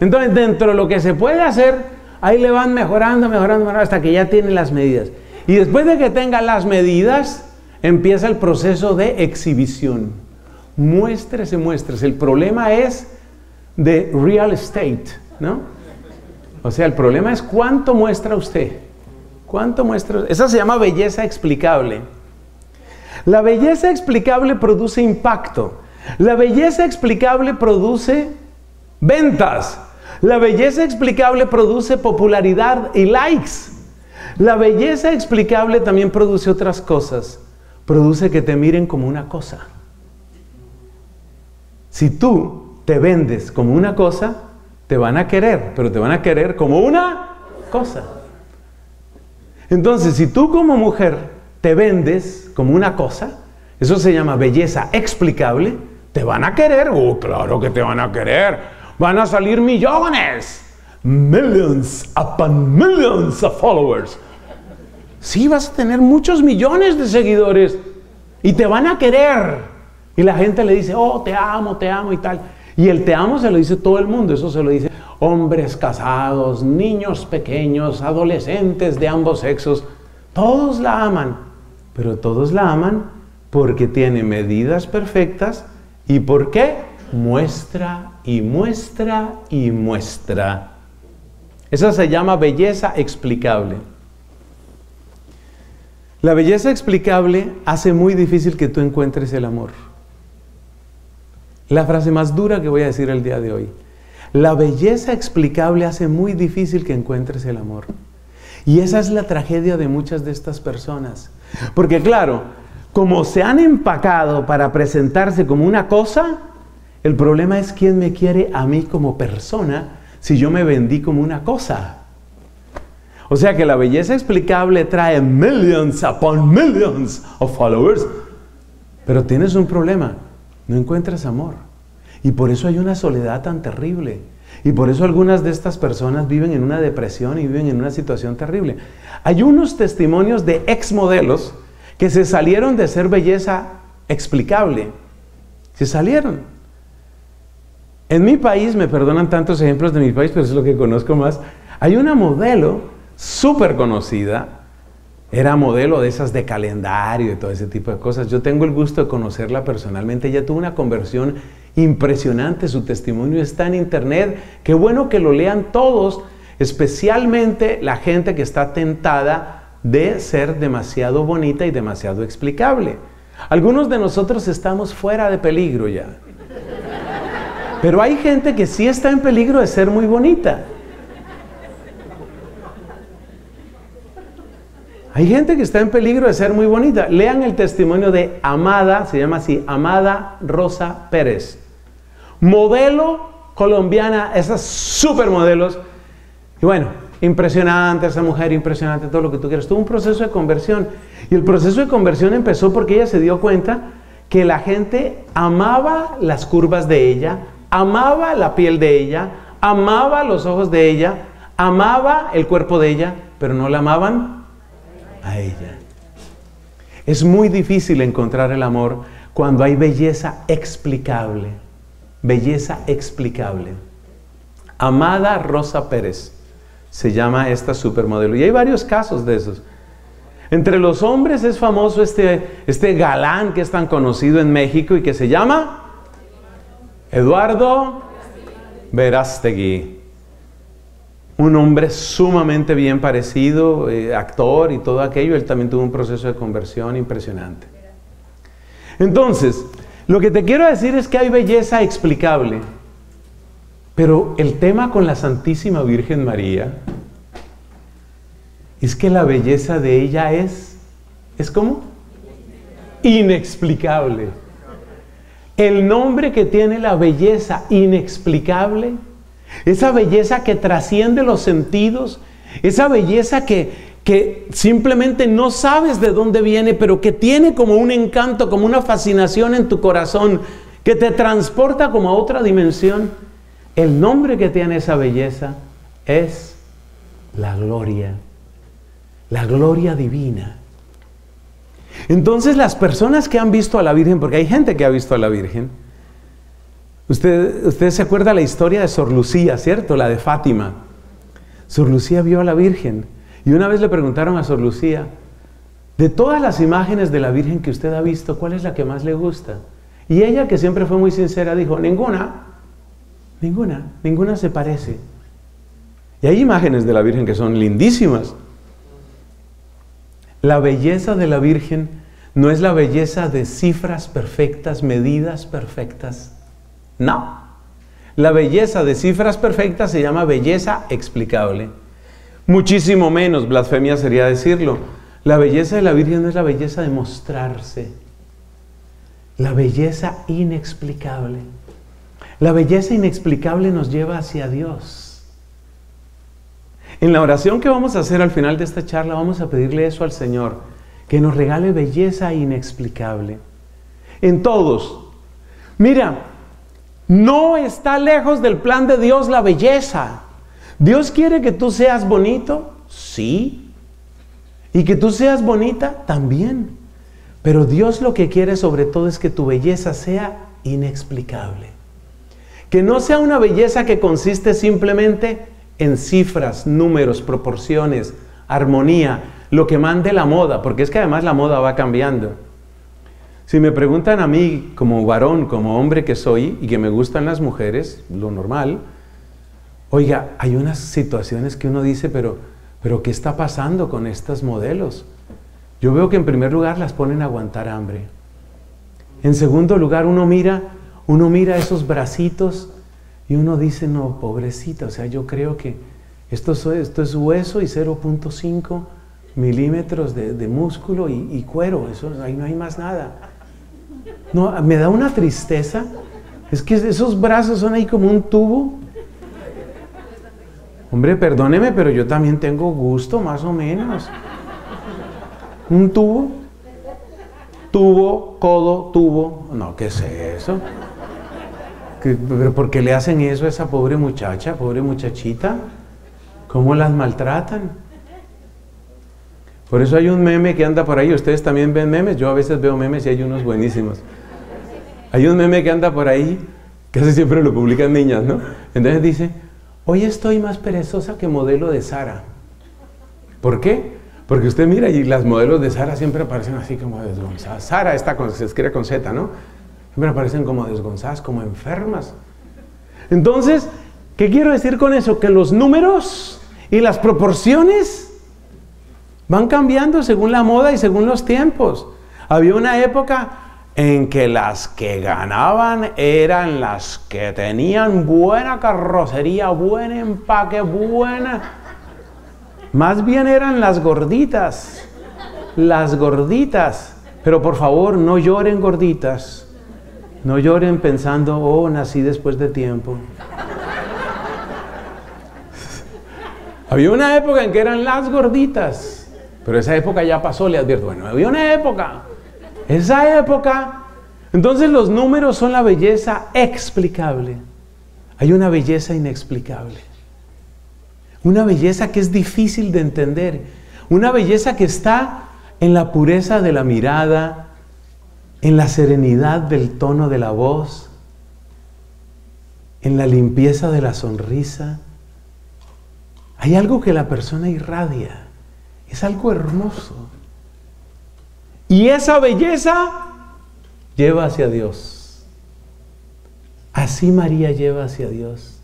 Entonces, dentro de lo que se puede hacer, ahí le van mejorando, mejorando, mejorando, hasta que ya tiene las medidas. Y después de que tenga las medidas, empieza el proceso de exhibición. Muéstrese, muéstrese. El problema es de real estate, ¿no? O sea, el problema es cuánto muestra usted. ¿Cuánto muestra usted? Esa se llama belleza explicable. La belleza explicable produce impacto. La belleza explicable produce ventas. La belleza explicable produce popularidad y likes. La belleza explicable también produce otras cosas. Produce que te miren como una cosa. Si tú te vendes como una cosa, te van a querer, pero te van a querer como una cosa. Entonces, si tú como mujer te vendes como una cosa, eso se llama belleza explicable, te van a querer, oh, claro que te van a querer, van a salir millones, millions upon millions of followers. Sí, vas a tener muchos millones de seguidores y te van a querer. Y la gente le dice, oh, te amo y tal. Y el te amo se lo dice todo el mundo, eso se lo dice hombres casados, niños pequeños, adolescentes de ambos sexos, todos la aman. Pero todos la aman porque tiene medidas perfectas y porque muestra y muestra y muestra. Esa se llama belleza explicable. La belleza explicable hace muy difícil que tú encuentres el amor. La frase más dura que voy a decir el día de hoy. La belleza explicable hace muy difícil que encuentres el amor. Y esa es la tragedia de muchas de estas personas. Porque claro, como se han empacado para presentarse como una cosa, el problema es quién me quiere a mí como persona si yo me vendí como una cosa. O sea que la belleza explicable trae millions upon millions of followers. Pero tienes un problema, no encuentras amor. Y por eso hay una soledad tan terrible. Y por eso algunas de estas personas viven en una depresión y viven en una situación terrible. Hay unos testimonios de exmodelos que se salieron de ser belleza explicable. Se salieron. En mi país, me perdonan tantos ejemplos de mi país, pero es lo que conozco más. Hay una modelo súper conocida. Era modelo de esas de calendario y todo ese tipo de cosas. Yo tengo el gusto de conocerla personalmente. Ella tuvo una conversión impresionante. Su testimonio está en internet. Qué bueno que lo lean todos, especialmente la gente que está tentada de ser demasiado bonita y demasiado explicable. Algunos de nosotros estamos fuera de peligro ya. Pero hay gente que sí está en peligro de ser muy bonita. Hay gente que está en peligro de ser muy bonita. Lean el testimonio de Amada, se llama así, Amada Rosa Pérez. Modelo colombiana, esas supermodelos. Y bueno, impresionante esa mujer, impresionante todo lo que tú quieras. Tuvo un proceso de conversión. Y el proceso de conversión empezó porque ella se dio cuenta que la gente amaba las curvas de ella, amaba la piel de ella, amaba los ojos de ella, amaba el cuerpo de ella, pero no la amaban a ella. Es muy difícil encontrar el amor cuando hay belleza explicable. Belleza explicable. Amada Rosa Pérez. se llama esta supermodelo. Y hay varios casos de esos. Entre los hombres es famoso este galán que es tan conocido en México y que se llama Eduardo Verástegui. Un hombre sumamente bien parecido, actor y todo aquello. Él también tuvo un proceso de conversión impresionante. Entonces, lo que te quiero decir es que hay belleza explicable. Pero el tema con la Santísima Virgen María es que la belleza de ella ¿es cómo? Inexplicable. El nombre que tiene la belleza inexplicable, esa belleza que trasciende los sentidos, esa belleza que simplemente no sabes de dónde viene, pero que tiene como un encanto, como una fascinación en tu corazón, que te transporta como a otra dimensión. El nombre que tiene esa belleza es la gloria divina. Entonces las personas que han visto a la Virgen, porque hay gente que ha visto a la Virgen, usted se acuerda la historia de Sor Lucía, ¿cierto? La de Fátima. Sor Lucía vio a la Virgen y una vez le preguntaron a Sor Lucía, de todas las imágenes de la Virgen que usted ha visto, ¿cuál es la que más le gusta? Y ella, que siempre fue muy sincera, dijo, ninguna. Ninguna se parece. Y hay imágenes de la Virgen que son lindísimas. La belleza de la Virgen no es la belleza de cifras perfectas, medidas perfectas. No. La belleza de cifras perfectas se llama belleza explicable. Muchísimo menos, blasfemia sería decirlo. La belleza de la Virgen no es la belleza de mostrarse. La belleza inexplicable. La belleza inexplicable nos lleva hacia Dios. En la oración que vamos a hacer al final de esta charla, vamos a pedirle eso al Señor, que nos regale belleza inexplicable. En todos. Mira, no está lejos del plan de Dios la belleza. ¿Dios quiere que tú seas bonito? Sí. ¿Y que tú seas bonita? También. Pero Dios lo que quiere sobre todo es que tu belleza sea inexplicable. Que no sea una belleza que consiste simplemente en cifras, números, proporciones, armonía, lo que mande la moda, porque es que además la moda va cambiando. Si me preguntan a mí, como varón, como hombre que soy, y que me gustan las mujeres, lo normal, oiga, hay unas situaciones que uno dice, pero ¿qué está pasando con estas modelos? Yo veo que en primer lugar las ponen a aguantar hambre. En segundo lugar, uno mira esos bracitos y uno dice, no, pobrecita, o sea, yo creo que esto es hueso y 0.5 milímetros de músculo y cuero, eso, ahí no hay más nada. No, me da una tristeza, es que esos brazos son ahí como un tubo. Hombre, perdóneme, pero yo también tengo gusto, más o menos. ¿Un tubo? Tubo, codo, tubo, no, ¿qué es eso? ¿Pero por qué le hacen eso a esa pobre muchacha, pobre muchachita? ¿Cómo las maltratan? Por eso hay un meme que anda por ahí. ¿Ustedes también ven memes? Yo a veces veo memes y hay unos buenísimos. Hay un meme que anda por ahí, casi siempre lo publican niñas, ¿no? Entonces dice, hoy estoy más perezosa que modelo de Sara. ¿Por qué? Porque usted mira y las modelos de Sara siempre aparecen así como desgonzadas. Sara está con, se escribe con Z, ¿no? Pero aparecen como desgonzadas, como enfermas. Entonces, ¿qué quiero decir con eso? Que los números y las proporciones van cambiando según la moda y según los tiempos. Había una época en que las que ganaban eran las que tenían buena carrocería, buen empaque, buena... Más bien eran las gorditas. Las gorditas. Pero por favor, no lloren gorditas. No lloren pensando, oh, nací después de tiempo. Había una época en que eran las gorditas, pero esa época ya pasó, le advierto. Bueno, había una época, esa época. Entonces los números son la belleza explicable. Hay una belleza inexplicable. Una belleza que es difícil de entender. Una belleza que está en la pureza de la mirada, en la serenidad del tono de la voz, en la limpieza de la sonrisa. Hay algo que la persona irradia. Es algo hermoso. Y esa belleza lleva hacia Dios. Así María lleva hacia Dios.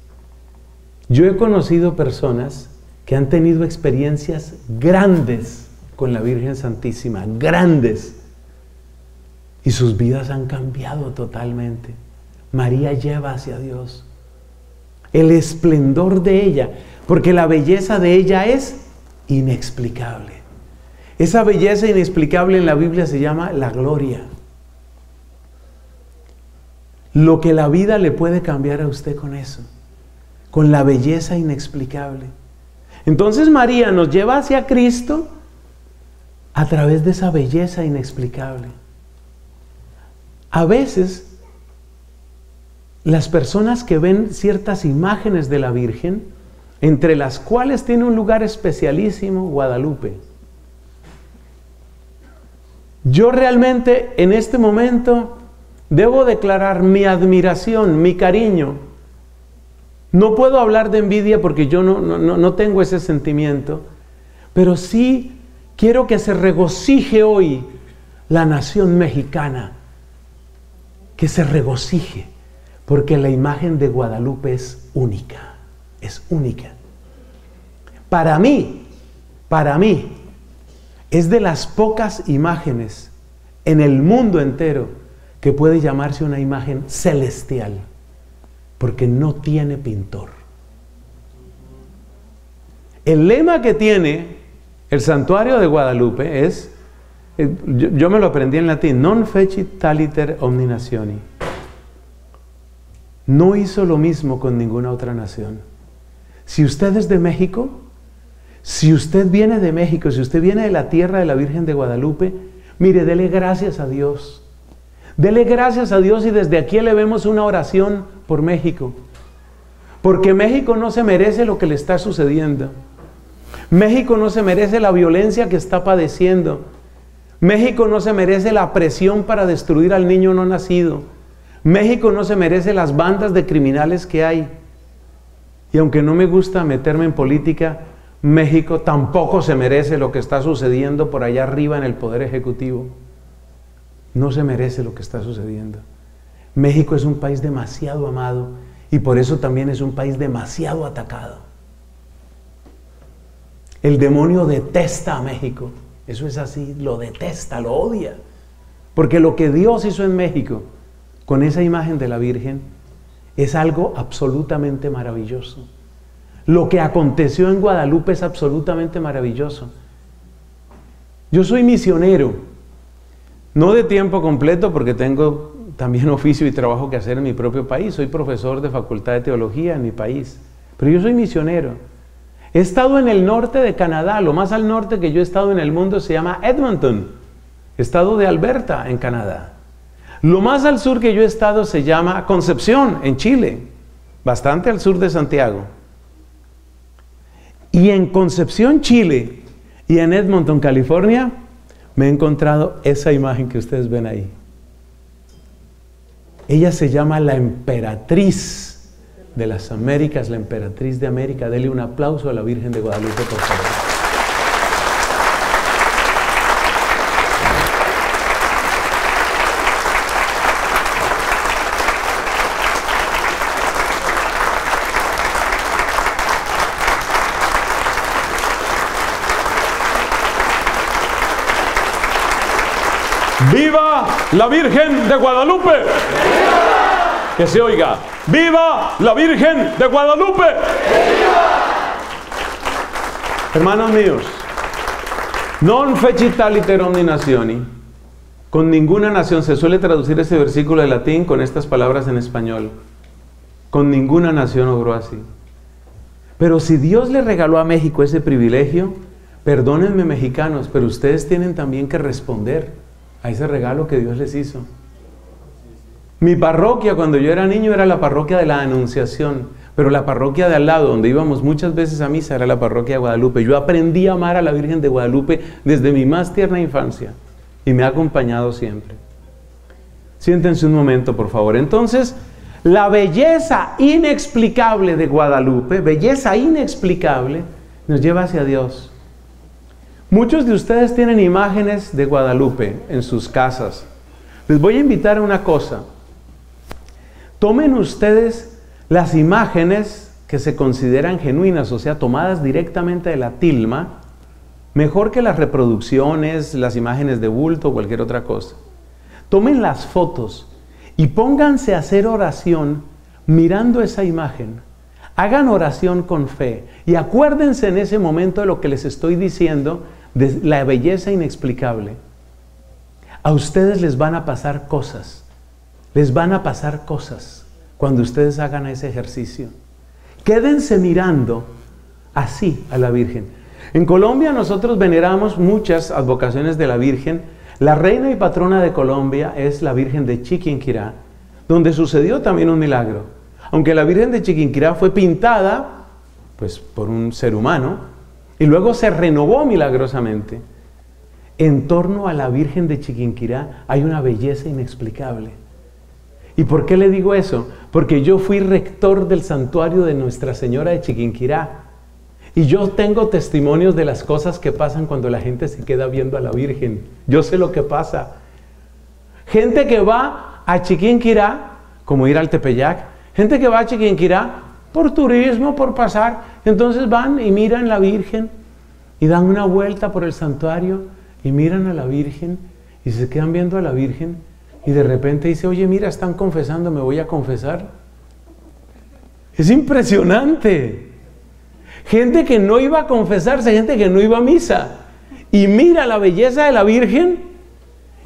Yo he conocido personas que han tenido experiencias grandes con la Virgen Santísima, grandes. Y sus vidas han cambiado totalmente. María lleva hacia Dios. El esplendor de ella, porque la belleza de ella es inexplicable. Esa belleza inexplicable en la Biblia se llama la gloria. Lo que la vida le puede cambiar a usted con eso, con la belleza inexplicable. Entonces María nos lleva hacia Cristo a través de esa belleza inexplicable. A veces, las personas que ven ciertas imágenes de la Virgen, entre las cuales tiene un lugar especialísimo Guadalupe. Yo realmente en este momento debo declarar mi admiración, mi cariño. No puedo hablar de envidia porque yo no tengo ese sentimiento, pero sí quiero que se regocije hoy la nación mexicana, que se regocije. Porque la imagen de Guadalupe es única, es única. Para mí, es de las pocas imágenes en el mundo entero que puede llamarse una imagen celestial, porque no tiene pintor. El lema que tiene el santuario de Guadalupe es, yo me lo aprendí en latín, non fecit taliter omni nationi. No hizo lo mismo con ninguna otra nación. Si usted es de México, si usted viene de México, si usted viene de la tierra de la Virgen de Guadalupe, mire, dele gracias a Dios. Dele gracias a Dios y desde aquí le vemos una oración por México. Porque México no se merece lo que le está sucediendo. México no se merece la violencia que está padeciendo. México no se merece la presión para destruir al niño no nacido. México no se merece las bandas de criminales que hay. Y aunque no me gusta meterme en política, México tampoco se merece lo que está sucediendo por allá arriba en el Poder Ejecutivo. No se merece lo que está sucediendo. México es un país demasiado amado y por eso también es un país demasiado atacado. El demonio detesta a México. Eso es así, lo detesta, lo odia. Porque lo que Dios hizo en México con esa imagen de la Virgen, es algo absolutamente maravilloso. Lo que aconteció en Guadalupe es absolutamente maravilloso. Yo soy misionero, no de tiempo completo porque tengo también oficio y trabajo que hacer en mi propio país, soy profesor de Facultad de Teología en mi país, pero yo soy misionero. He estado en el norte de Canadá, lo más al norte que yo he estado en el mundo se llama Edmonton, estado de Alberta en Canadá. Lo más al sur que yo he estado se llama Concepción, en Chile, bastante al sur de Santiago. Y en Concepción, Chile, y en Edmonton, California, me he encontrado esa imagen que ustedes ven ahí. Ella se llama la Emperatriz de las Américas, la Emperatriz de América. Dele un aplauso a la Virgen de Guadalupe, por favor. ¡Viva la Virgen de Guadalupe! ¡Viva! Que se oiga. ¡Viva la Virgen de Guadalupe! ¡Viva! Hermanos míos, non fecit taliter omni nationi. Con ninguna nación, se suele traducir ese versículo de latín con estas palabras en español. Con ninguna nación obró así. Pero si Dios le regaló a México ese privilegio, perdónenme mexicanos, pero ustedes tienen también que responder a ese regalo que Dios les hizo. Mi parroquia cuando yo era niño era la parroquia de la Anunciación, pero la parroquia de al lado, donde íbamos muchas veces a misa, era la parroquia de Guadalupe. Yo aprendí a amar a la Virgen de Guadalupe desde mi más tierna infancia y me ha acompañado siempre. Siéntense un momento, por favor. Entonces, la belleza inexplicable de Guadalupe, belleza inexplicable, nos lleva hacia Dios. Muchos de ustedes tienen imágenes de Guadalupe en sus casas. Les voy a invitar a una cosa. Tomen ustedes las imágenes que se consideran genuinas, o sea, tomadas directamente de la tilma, mejor que las reproducciones, las imágenes de bulto o cualquier otra cosa. Tomen las fotos y pónganse a hacer oración mirando esa imagen. Hagan oración con fe y acuérdense en ese momento de lo que les estoy diciendo, de la belleza inexplicable. A ustedes les van a pasar cosas. Les van a pasar cosas cuando ustedes hagan ese ejercicio. Quédense mirando así a la Virgen. En Colombia nosotros veneramos muchas advocaciones de la Virgen. La reina y patrona de Colombia es la Virgen de Chiquinquirá, donde sucedió también un milagro. Aunque la Virgen de Chiquinquirá fue pintada, pues, por un ser humano, y luego se renovó milagrosamente. En torno a la Virgen de Chiquinquirá hay una belleza inexplicable. ¿Y por qué le digo eso? Porque yo fui rector del santuario de Nuestra Señora de Chiquinquirá. Y yo tengo testimonios de las cosas que pasan cuando la gente se queda viendo a la Virgen. Yo sé lo que pasa. Gente que va a Chiquinquirá, como ir al Tepeyac, gente que va a Chiquinquirá por turismo, por pasar. Entonces van y miran a la Virgen y dan una vuelta por el santuario y miran a la Virgen y se quedan viendo a la Virgen y de repente dice, oye, mira, están confesando, me voy a confesar. Es impresionante. Gente que no iba a confesarse, gente que no iba a misa, y mira la belleza de la Virgen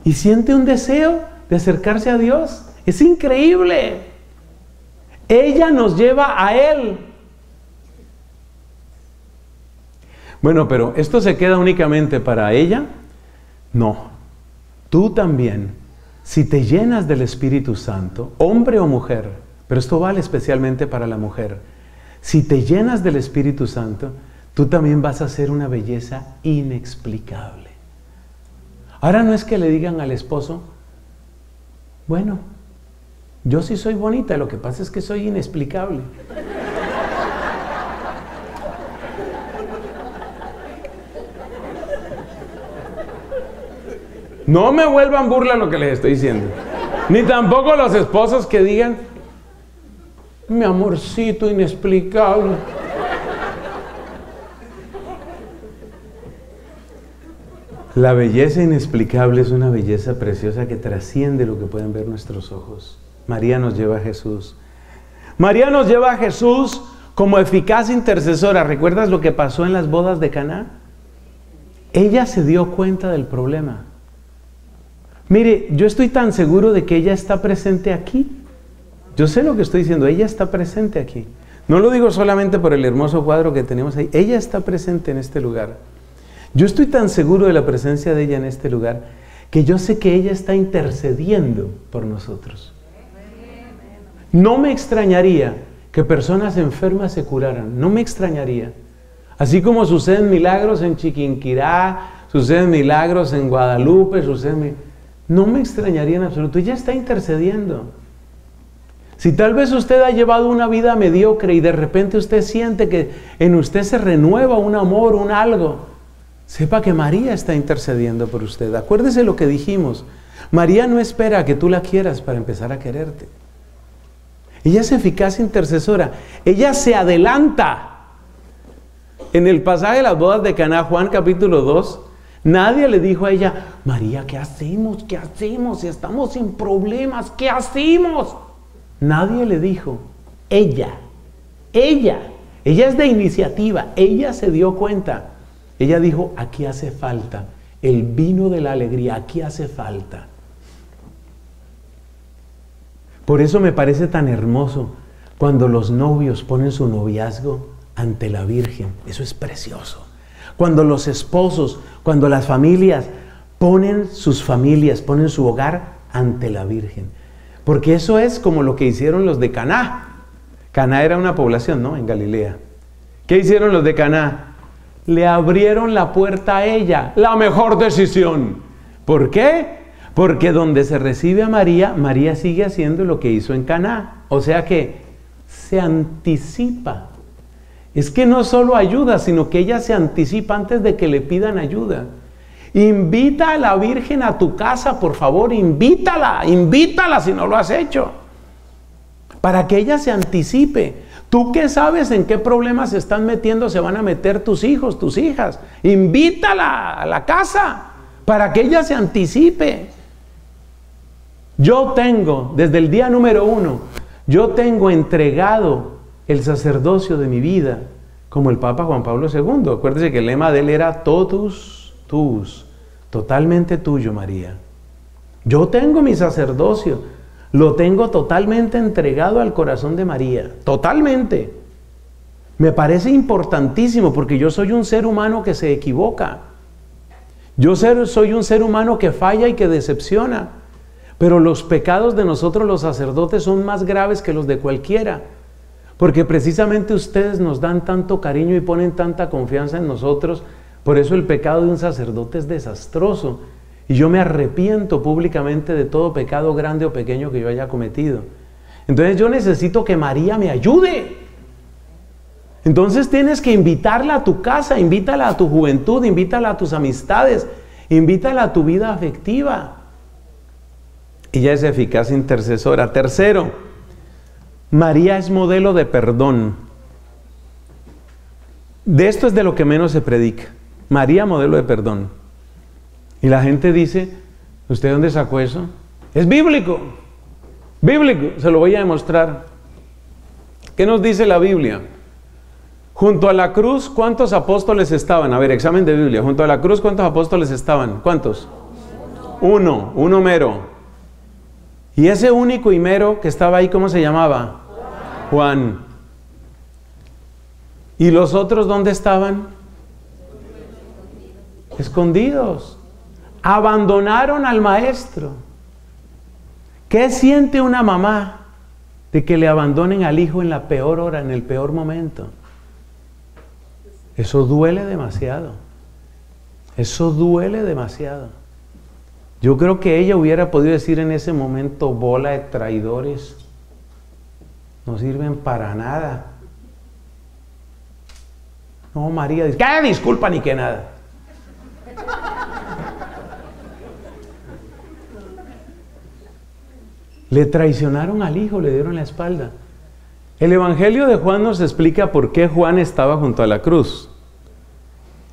y siente un deseo de acercarse a Dios. Es increíble. Ella nos lleva a Él. Bueno, pero ¿esto se queda únicamente para ella? No. Tú también, si te llenas del Espíritu Santo, hombre o mujer, pero esto vale especialmente para la mujer, si te llenas del Espíritu Santo, tú también vas a hacer una belleza inexplicable. Ahora no es que le digan al esposo, bueno, yo sí soy bonita, lo que pasa es que soy inexplicable. No me vuelvan burla lo que les estoy diciendo. Ni tampoco los esposos que digan, mi amorcito inexplicable. La belleza inexplicable es una belleza preciosa que trasciende lo que pueden ver nuestros ojos. María nos lleva a Jesús. María nos lleva a Jesús como eficaz intercesora. ¿Recuerdas lo que pasó en las bodas de Caná? Ella se dio cuenta del problema. Mire, yo estoy tan seguro de que ella está presente aquí. Yo sé lo que estoy diciendo, ella está presente aquí. No lo digo solamente por el hermoso cuadro que tenemos ahí, ella está presente en este lugar. Yo estoy tan seguro de la presencia de ella en este lugar, que yo sé que ella está intercediendo por nosotros. No me extrañaría que personas enfermas se curaran, no me extrañaría. Así como suceden milagros en Chiquinquirá, suceden milagros en Guadalupe, suceden... No me extrañaría en absoluto, ella está intercediendo. Si tal vez usted ha llevado una vida mediocre y de repente usted siente que en usted se renueva un amor, un algo, sepa que María está intercediendo por usted. Acuérdese lo que dijimos. María no espera a que tú la quieras para empezar a quererte. Ella es eficaz intercesora. Ella se adelanta. En el pasaje de las bodas de Caná, Juan capítulo 2, nadie le dijo a ella, María, ¿qué hacemos? ¿Qué hacemos? Estamos sin problemas. ¿Qué hacemos? Nadie le dijo, ella es de iniciativa, ella se dio cuenta. Ella dijo, aquí hace falta el vino de la alegría, aquí hace falta. Por eso me parece tan hermoso cuando los novios ponen su noviazgo ante la Virgen, eso es precioso. Cuando los esposos, cuando las familias ponen su hogar ante la Virgen. Porque eso es como lo que hicieron los de Caná. Caná era una población, ¿no? En Galilea. ¿Qué hicieron los de Caná? Le abrieron la puerta a ella. La mejor decisión. ¿Por qué? Porque donde se recibe a María, María sigue haciendo lo que hizo en Caná. O sea que se anticipa. Es que no solo ayuda, sino que ella se anticipa antes de que le pidan ayuda. Invita a la Virgen a tu casa, por favor, invítala, invítala si no lo has hecho. Para que ella se anticipe. Tú que sabes en qué problemas se están metiendo, se van a meter tus hijos, tus hijas. Invítala a la casa, para que ella se anticipe. Yo tengo, desde el día número 1, yo tengo entregado el sacerdocio de mi vida, como el Papa Juan Pablo II. Acuérdese que el lema de él era totus tuus, totalmente tuyo, María. Yo tengo mi sacerdocio, lo tengo totalmente entregado al corazón de María, totalmente. Me parece importantísimo porque yo soy un ser humano que se equivoca. Yo soy un ser humano que falla y que decepciona. Pero los pecados de nosotros los sacerdotes son más graves que los de cualquiera. Porque precisamente ustedes nos dan tanto cariño y ponen tanta confianza en nosotros. Por eso el pecado de un sacerdote es desastroso. Y yo me arrepiento públicamente de todo pecado grande o pequeño que yo haya cometido. Entonces yo necesito que María me ayude. Entonces tienes que invitarla a tu casa, invítala a tu juventud, invítala a tus amistades, invítala a tu vida afectiva. Ella es eficaz intercesora. Tercero, María es modelo de perdón. De esto es de lo que menos se predica. María, modelo de perdón. Y la gente dice, ¿usted dónde sacó eso? Es bíblico, bíblico, se lo voy a demostrar. ¿Qué nos dice la Biblia? Junto a la cruz, ¿cuántos apóstoles estaban? A ver, examen de Biblia. Junto a la cruz, ¿cuántos apóstoles estaban? ¿Cuántos? Uno mero. Y ese único y mero que estaba ahí, ¿cómo se llamaba? Juan. ¿Y los otros dónde estaban? Escondidos. Abandonaron al maestro. ¿Qué siente una mamá de que le abandonen al hijo en la peor hora, en el peor momento? Eso duele demasiado. Eso duele demasiado. Yo creo que ella hubiera podido decir en ese momento, bola de traidores, no sirven para nada. No, María dice, ¿qué disculpa ni qué nada? Le traicionaron al hijo, le dieron la espalda. El Evangelio de Juan nos explica por qué Juan estaba junto a la cruz.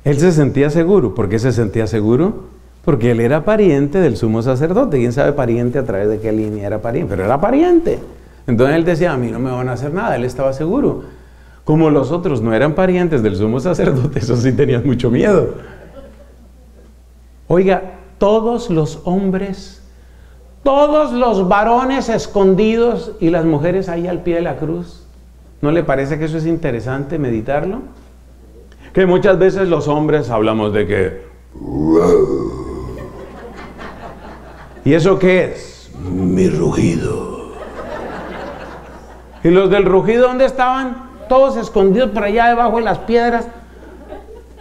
Él se sentía seguro. ¿Por qué se sentía seguro? Porque él era pariente del sumo sacerdote. ¿Quién sabe pariente a través de qué línea era pariente? Pero era pariente. Entonces él decía, a mí no me van a hacer nada. Él estaba seguro. Como los otros no eran parientes del sumo sacerdote, eso sí tenían mucho miedo. Oiga, todos los hombres, todos los varones escondidos y las mujeres ahí al pie de la cruz. ¿No le parece que eso es interesante meditarlo? Que muchas veces los hombres hablamos de que... ¿Y eso qué es? Mi rugido. ¿Y los del rugido dónde estaban? Todos escondidos por allá debajo de las piedras.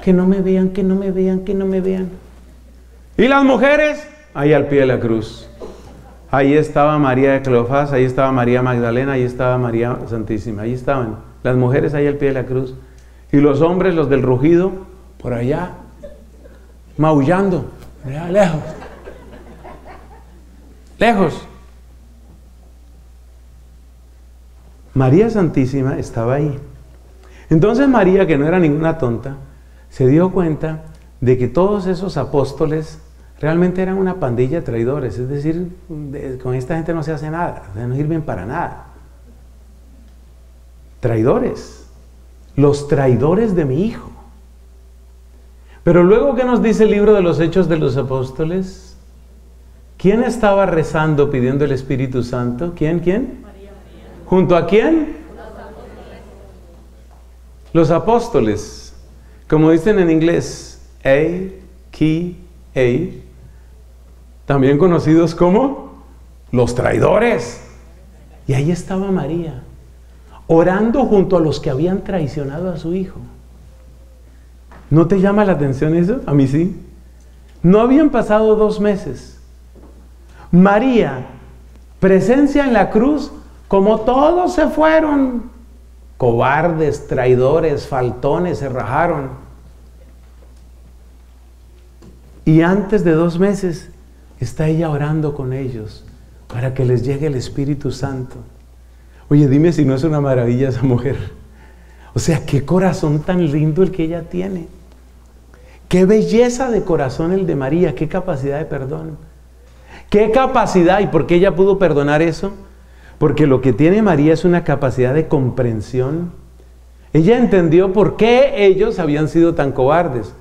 Que no me vean, que no me vean, que no me vean. ¿Y las mujeres? Ahí al pie de la cruz. Ahí estaba María de Cleofás, ahí estaba María Magdalena, ahí estaba María Santísima. Ahí estaban las mujeres ahí al pie de la cruz. Y los hombres, los del rugido, por allá, maullando, allá lejos. Lejos. María Santísima estaba ahí. Entonces María, que no era ninguna tonta, se dio cuenta de que todos esos apóstoles realmente eran una pandilla de traidores. Es decir, con esta gente no se hace nada, no sirven para nada. Traidores. Los traidores de mi hijo. Pero luego, ¿qué nos dice el libro de los Hechos de los Apóstoles? ¿Quién estaba rezando, pidiendo el Espíritu Santo? ¿Quién? ¿Quién? María. ¿Junto a quién? Los apóstoles. Los apóstoles. Como dicen en inglés, A.K.A. También conocidos como los traidores. Y ahí estaba María, orando junto a los que habían traicionado a su hijo. ¿No te llama la atención eso? A mí sí. No habían pasado 2 meses. María, presencia en la cruz, como todos se fueron cobardes, traidores, faltones, se rajaron. Y antes de 2 meses está ella orando con ellos para que les llegue el Espíritu Santo. Oye, dime si no es una maravilla esa mujer. O sea, qué corazón tan lindo el que ella tiene. Qué belleza de corazón el de María, qué capacidad de perdón. Qué capacidad, ¿y por qué ella pudo perdonar eso? Porque lo que tiene María es una capacidad de comprensión. Ella entendió por qué ellos habían sido tan cobardes.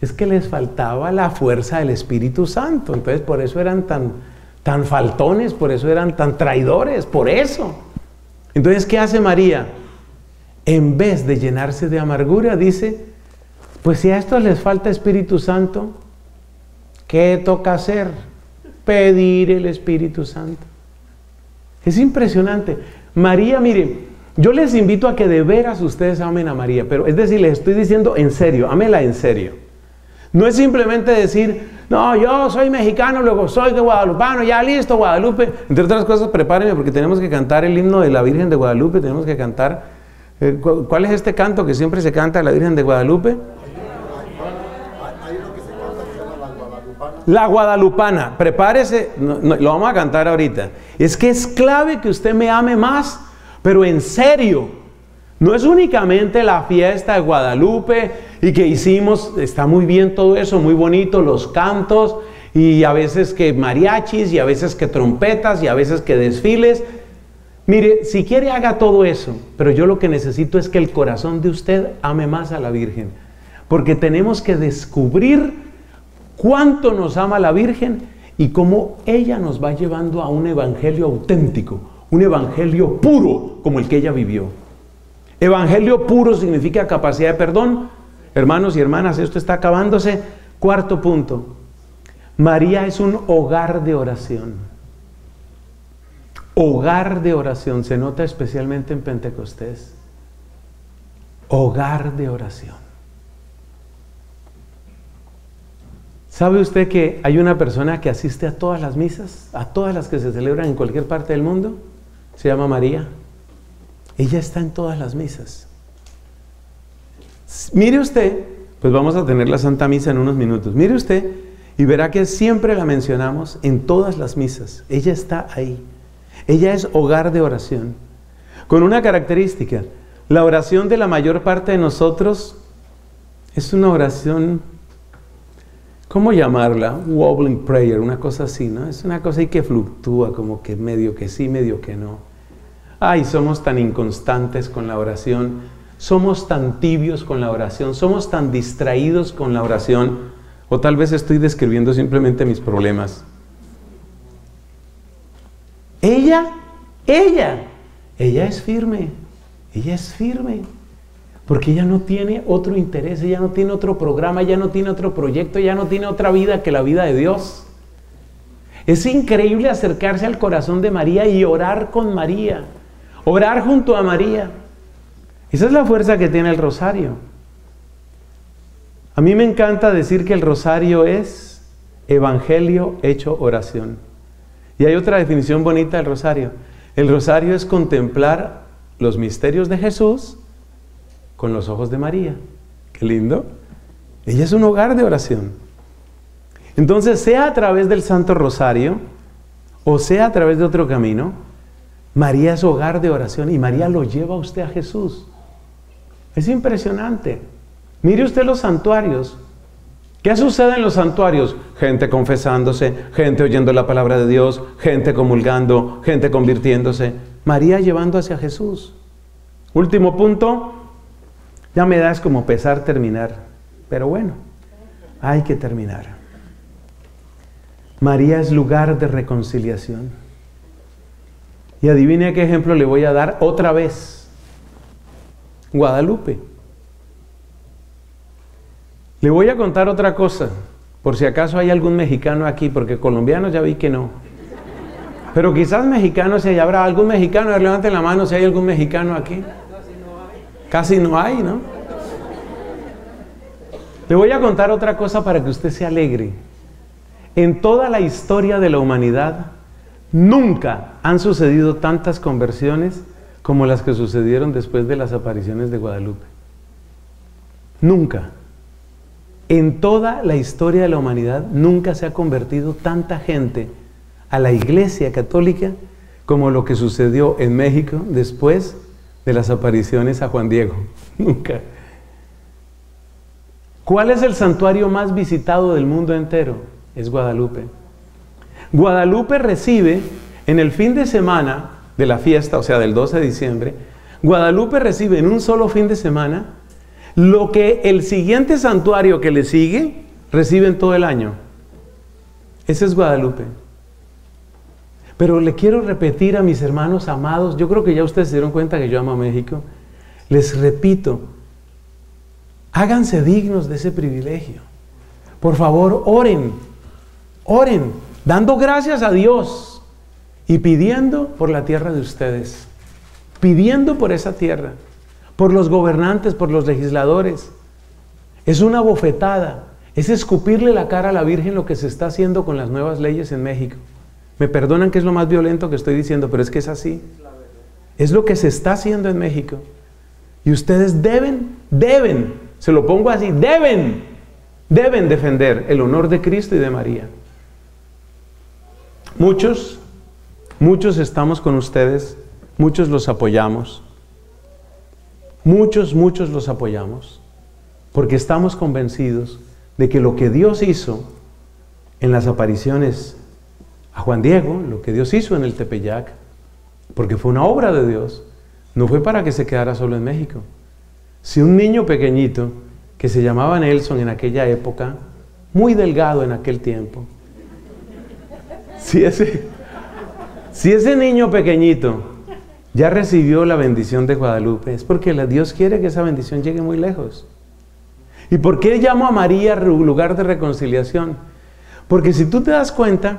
Es que les faltaba la fuerza del Espíritu Santo. Entonces por eso eran tan faltones, por eso eran tan traidores, por eso. Entonces, ¿qué hace María? En vez de llenarse de amargura, dice, pues si a estos les falta Espíritu Santo, ¿qué toca hacer? Pedir el Espíritu Santo. Es impresionante. María, miren, yo les invito a que de veras ustedes amen a María, pero es decir, les estoy diciendo en serio, ámela en serio. No es simplemente decir, no, yo soy mexicano, luego soy de guadalupano, ya listo, Guadalupe. Entre otras cosas, prepárenme porque tenemos que cantar el himno de la Virgen de Guadalupe, tenemos que cantar, ¿cuál es este canto que siempre se canta de la Virgen de Guadalupe? La guadalupana, prepárese, lo vamos a cantar ahorita. Es que es clave que usted me ame más, pero en serio. No es únicamente la fiesta de Guadalupe y que hicimos, está muy bien todo eso, muy bonito, los cantos y a veces que mariachis y a veces que trompetas y a veces que desfiles. Mire, si quiere haga todo eso, pero yo lo que necesito es que el corazón de usted ame más a la Virgen, porque tenemos que descubrir cuánto nos ama la Virgen y cómo ella nos va llevando a un evangelio auténtico, un evangelio puro como el que ella vivió. Evangelio puro significa capacidad de perdón. Hermanos y hermanas, esto está acabándose. 4.º punto. María es un hogar de oración. Hogar de oración, se nota especialmente en Pentecostés. Hogar de oración. ¿Sabe usted que hay una persona que asiste a todas las misas, a todas las que se celebran en cualquier parte del mundo? Se llama María. Ella está en todas las misas. Mire usted, pues vamos a tener la Santa Misa en unos minutos. Mire usted y verá que siempre la mencionamos en todas las misas. Ella está ahí. Ella es hogar de oración. Con una característica, la oración de la mayor parte de nosotros es una oración, ¿cómo llamarla? Wobbling prayer, una cosa así, ¿no? Es una cosa ahí que fluctúa, como que medio que sí, medio que no. Ay, somos tan inconstantes con la oración, somos tan tibios con la oración, somos tan distraídos con la oración, o tal vez estoy describiendo simplemente mis problemas. Ella es firme, porque ella no tiene otro interés, ella no tiene otro programa, ella no tiene otro proyecto, ella no tiene otra vida que la vida de Dios. Es increíble acercarse al corazón de María y orar con María, orar junto a María. Esa es la fuerza que tiene el rosario. A mí me encanta decir que el rosario es evangelio hecho oración. Y hay otra definición bonita del rosario. El rosario es contemplar los misterios de Jesús con los ojos de María. ¡Qué lindo! Ella es un hogar de oración. Entonces, sea a través del Santo Rosario, o sea a través de otro camino, María es hogar de oración y María lo lleva a usted a Jesús. Es impresionante. Mire usted los santuarios. ¿Qué sucede en los santuarios? Gente confesándose, gente oyendo la palabra de Dios, gente comulgando, gente convirtiéndose. María llevando hacia Jesús. Último punto. Ya me das como pesar terminar, pero bueno, hay que terminar. María es lugar de reconciliación. Y adivine qué ejemplo le voy a dar otra vez. Guadalupe. Le voy a contar otra cosa, por si acaso hay algún mexicano aquí, porque colombianos ya vi que no. Pero quizás mexicanos, si habrá algún mexicano, a ver, levanten la mano si hay algún mexicano aquí. Casi no hay, ¿no? Le voy a contar otra cosa para que usted se alegre. En toda la historia de la humanidad, nunca han sucedido tantas conversiones como las que sucedieron después de las apariciones de Guadalupe. Nunca, en toda la historia de la humanidad, nunca se ha convertido tanta gente a la Iglesia Católica como lo que sucedió en México después de las apariciones a Juan Diego. Nunca. ¿Cuál es el santuario más visitado del mundo entero? Es Guadalupe. Guadalupe recibe, en el fin de semana de la fiesta, o sea, del 12 de diciembre, Guadalupe recibe en un solo fin de semana lo que el siguiente santuario que le sigue recibe en todo el año. Ese es Guadalupe. Pero le quiero repetir a mis hermanos amados, yo creo que ya ustedes se dieron cuenta que yo amo a México, les repito, háganse dignos de ese privilegio. Por favor, oren, oren, dando gracias a Dios y pidiendo por la tierra de ustedes, pidiendo por esa tierra, por los gobernantes, por los legisladores. Es una bofetada, es escupirle la cara a la Virgen lo que se está haciendo con las nuevas leyes en México. Me perdonan que es lo más violento que estoy diciendo, pero es que es así. Es lo que se está haciendo en México. Y ustedes deben, se lo pongo así, deben defender el honor de Cristo y de María. Muchos estamos con ustedes, muchos los apoyamos. Muchos los apoyamos, porque estamos convencidos de que lo que Dios hizo en las apariciones a Juan Diego, lo que Dios hizo en el Tepeyac, porque fue una obra de Dios, no fue para que se quedara solo en México. Si un niño pequeñito, que se llamaba Nelson en aquella época, muy delgado en aquel tiempo, si ese niño pequeñito ya recibió la bendición de Guadalupe, es porque Dios quiere que esa bendición llegue muy lejos. ¿Y por qué llamo a María lugar de reconciliación? Porque si tú te das cuenta,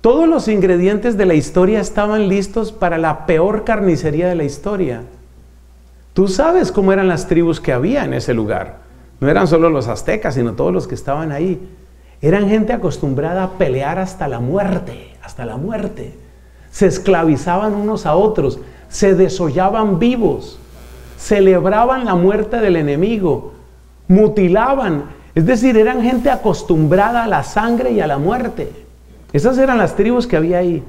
todos los ingredientes de la historia estaban listos para la peor carnicería de la historia. Tú sabes cómo eran las tribus que había en ese lugar. No eran solo los aztecas, sino todos los que estaban ahí. Eran gente acostumbrada a pelear hasta la muerte, hasta la muerte. Se esclavizaban unos a otros, se desollaban vivos, celebraban la muerte del enemigo, mutilaban. Es decir, eran gente acostumbrada a la sangre y a la muerte. Esas eran las tribus que había ahí.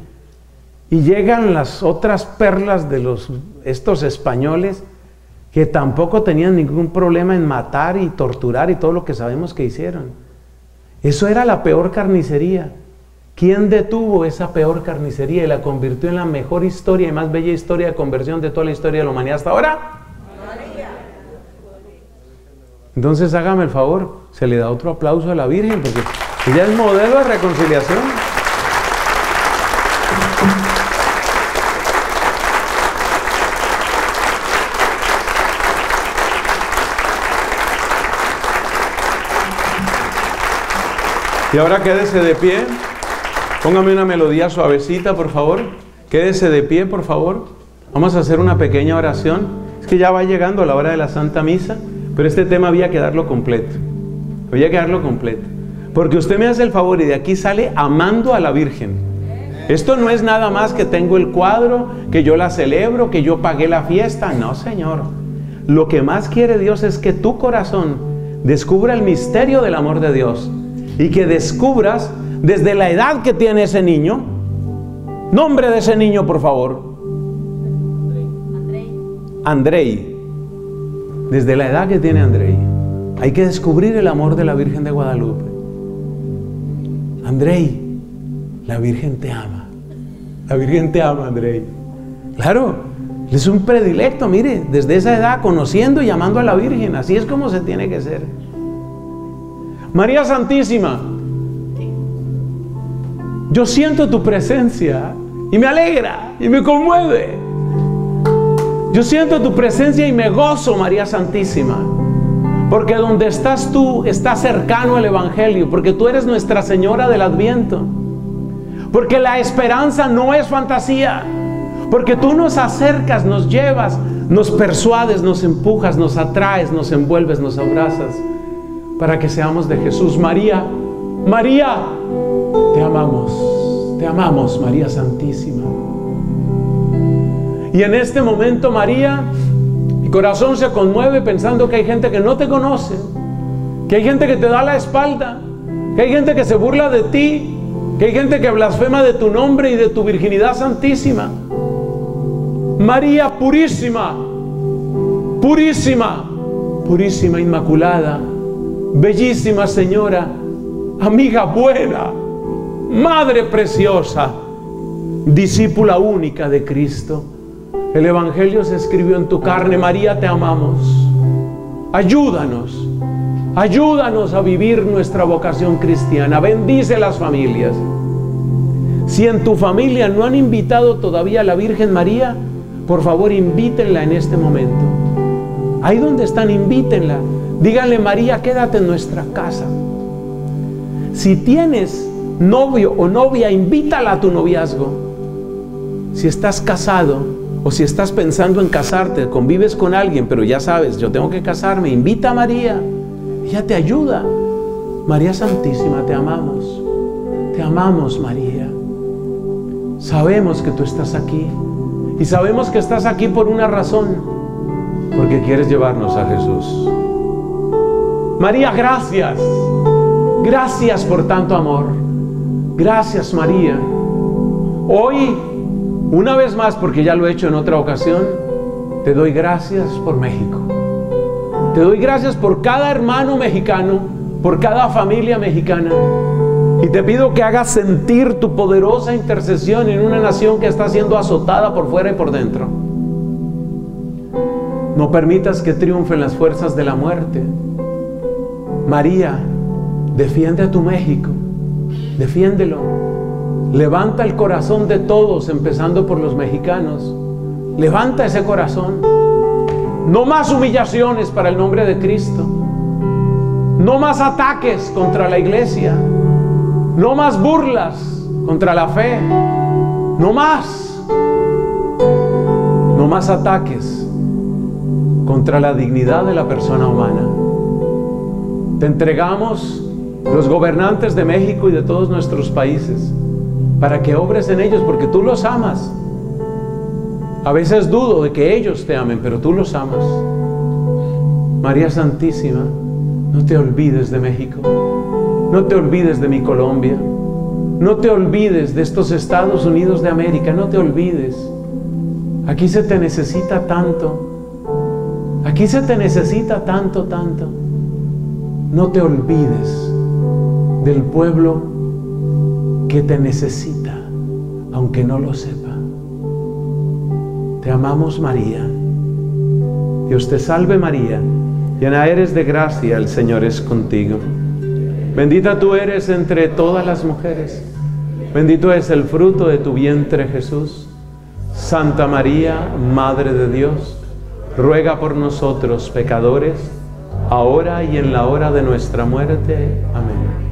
Y llegan las otras perlas de estos españoles, que tampoco tenían ningún problema en matar y torturar y todo lo que sabemos que hicieron. Eso era la peor carnicería. ¿Quién detuvo esa peor carnicería y la convirtió en la mejor historia y más bella historia de conversión de toda la historia de la humanidad hasta ahora? Entonces hágame el favor, se le da otro aplauso a la Virgen, porque ella es modelo de reconciliación. Y ahora quédese de pie. Póngame una melodía suavecita, por favor. Quédese de pie, por favor. Vamos a hacer una pequeña oración. Es que ya va llegando la hora de la Santa Misa, pero este tema había que darlo completo. Había que darlo completo. Porque usted me hace el favor y de aquí sale amando a la Virgen. Esto no es nada más que tengo el cuadro, que yo la celebro, que yo pagué la fiesta. No, Señor. Lo que más quiere Dios es que tu corazón descubra el misterio del amor de Dios y que descubras desde la edad que tiene ese niño. Nombre de ese niño, por favor. Andrei. Desde la edad que tiene Andrei hay que descubrir el amor de la Virgen de Guadalupe. Andrei, la Virgen te ama. La Virgen te ama, Andrei. Claro, es un predilecto, mire, desde esa edad conociendo y amando a la Virgen. Así es como se tiene que ser. María Santísima, yo siento tu presencia y me alegra y me conmueve. Yo siento tu presencia y me gozo, María Santísima, porque donde estás tú, está cercano el Evangelio, porque tú eres nuestra Señora del Adviento, porque la esperanza no es fantasía, porque tú nos acercas, nos llevas, nos persuades, nos empujas, nos atraes, nos envuelves, nos abrazas, para que seamos de Jesús. María, María, te amamos María Santísima. Y en este momento, María, mi corazón se conmueve pensando que hay gente que no te conoce, que hay gente que te da la espalda, que hay gente que se burla de ti, que hay gente que blasfema de tu nombre y de tu virginidad santísima. María purísima, purísima, purísima, inmaculada, bellísima señora, amiga buena, madre preciosa, discípula única de Cristo. El Evangelio se escribió en tu carne. María, te amamos. Ayúdanos, ayúdanos a vivir nuestra vocación cristiana. Bendice las familias. Si en tu familia no han invitado todavía a la Virgen María, por favor, invítenla en este momento. Ahí donde están, invítenla. Díganle: María, quédate en nuestra casa. Si tienes novio o novia, invítala a tu noviazgo. Si estás casado o si estás pensando en casarte, convives con alguien, pero ya sabes, yo tengo que casarme, invita a María. Ella te ayuda. María Santísima, te amamos. Te amamos, María. Sabemos que tú estás aquí. Y sabemos que estás aquí por una razón, porque quieres llevarnos a Jesús. María, gracias. Gracias por tanto amor. Gracias, María. Hoy, una vez más, porque ya lo he hecho en otra ocasión, te doy gracias por México. Te doy gracias por cada hermano mexicano, por cada familia mexicana. Y te pido que hagas sentir tu poderosa intercesión en una nación que está siendo azotada por fuera y por dentro. No permitas que triunfen las fuerzas de la muerte. María, defiende a tu México. Defiéndelo. Levanta el corazón de todos, empezando por los mexicanos. Levanta ese corazón. No más humillaciones para el nombre de Cristo. No más ataques contra la iglesia. No más burlas contra la fe. No más. No más ataques contra la dignidad de la persona humana. Te entregamos los gobernantes de México y de todos nuestros países para que obres en ellos, porque tú los amas. A veces dudo de que ellos te amen, pero tú los amas. María Santísima, no te olvides de México. No te olvides de mi Colombia. No te olvides de estos Estados Unidos de América. No te olvides. Aquí se te necesita tanto. Aquí se te necesita tanto, tanto. No te olvides del pueblo que te necesita, aunque no lo sepa. Te amamos, María. Dios te salve, María. Llena eres de gracia, el Señor es contigo. Bendita tú eres entre todas las mujeres. Bendito es el fruto de tu vientre, Jesús. Santa María, Madre de Dios, ruega por nosotros, pecadores, ahora y en la hora de nuestra muerte. Amén.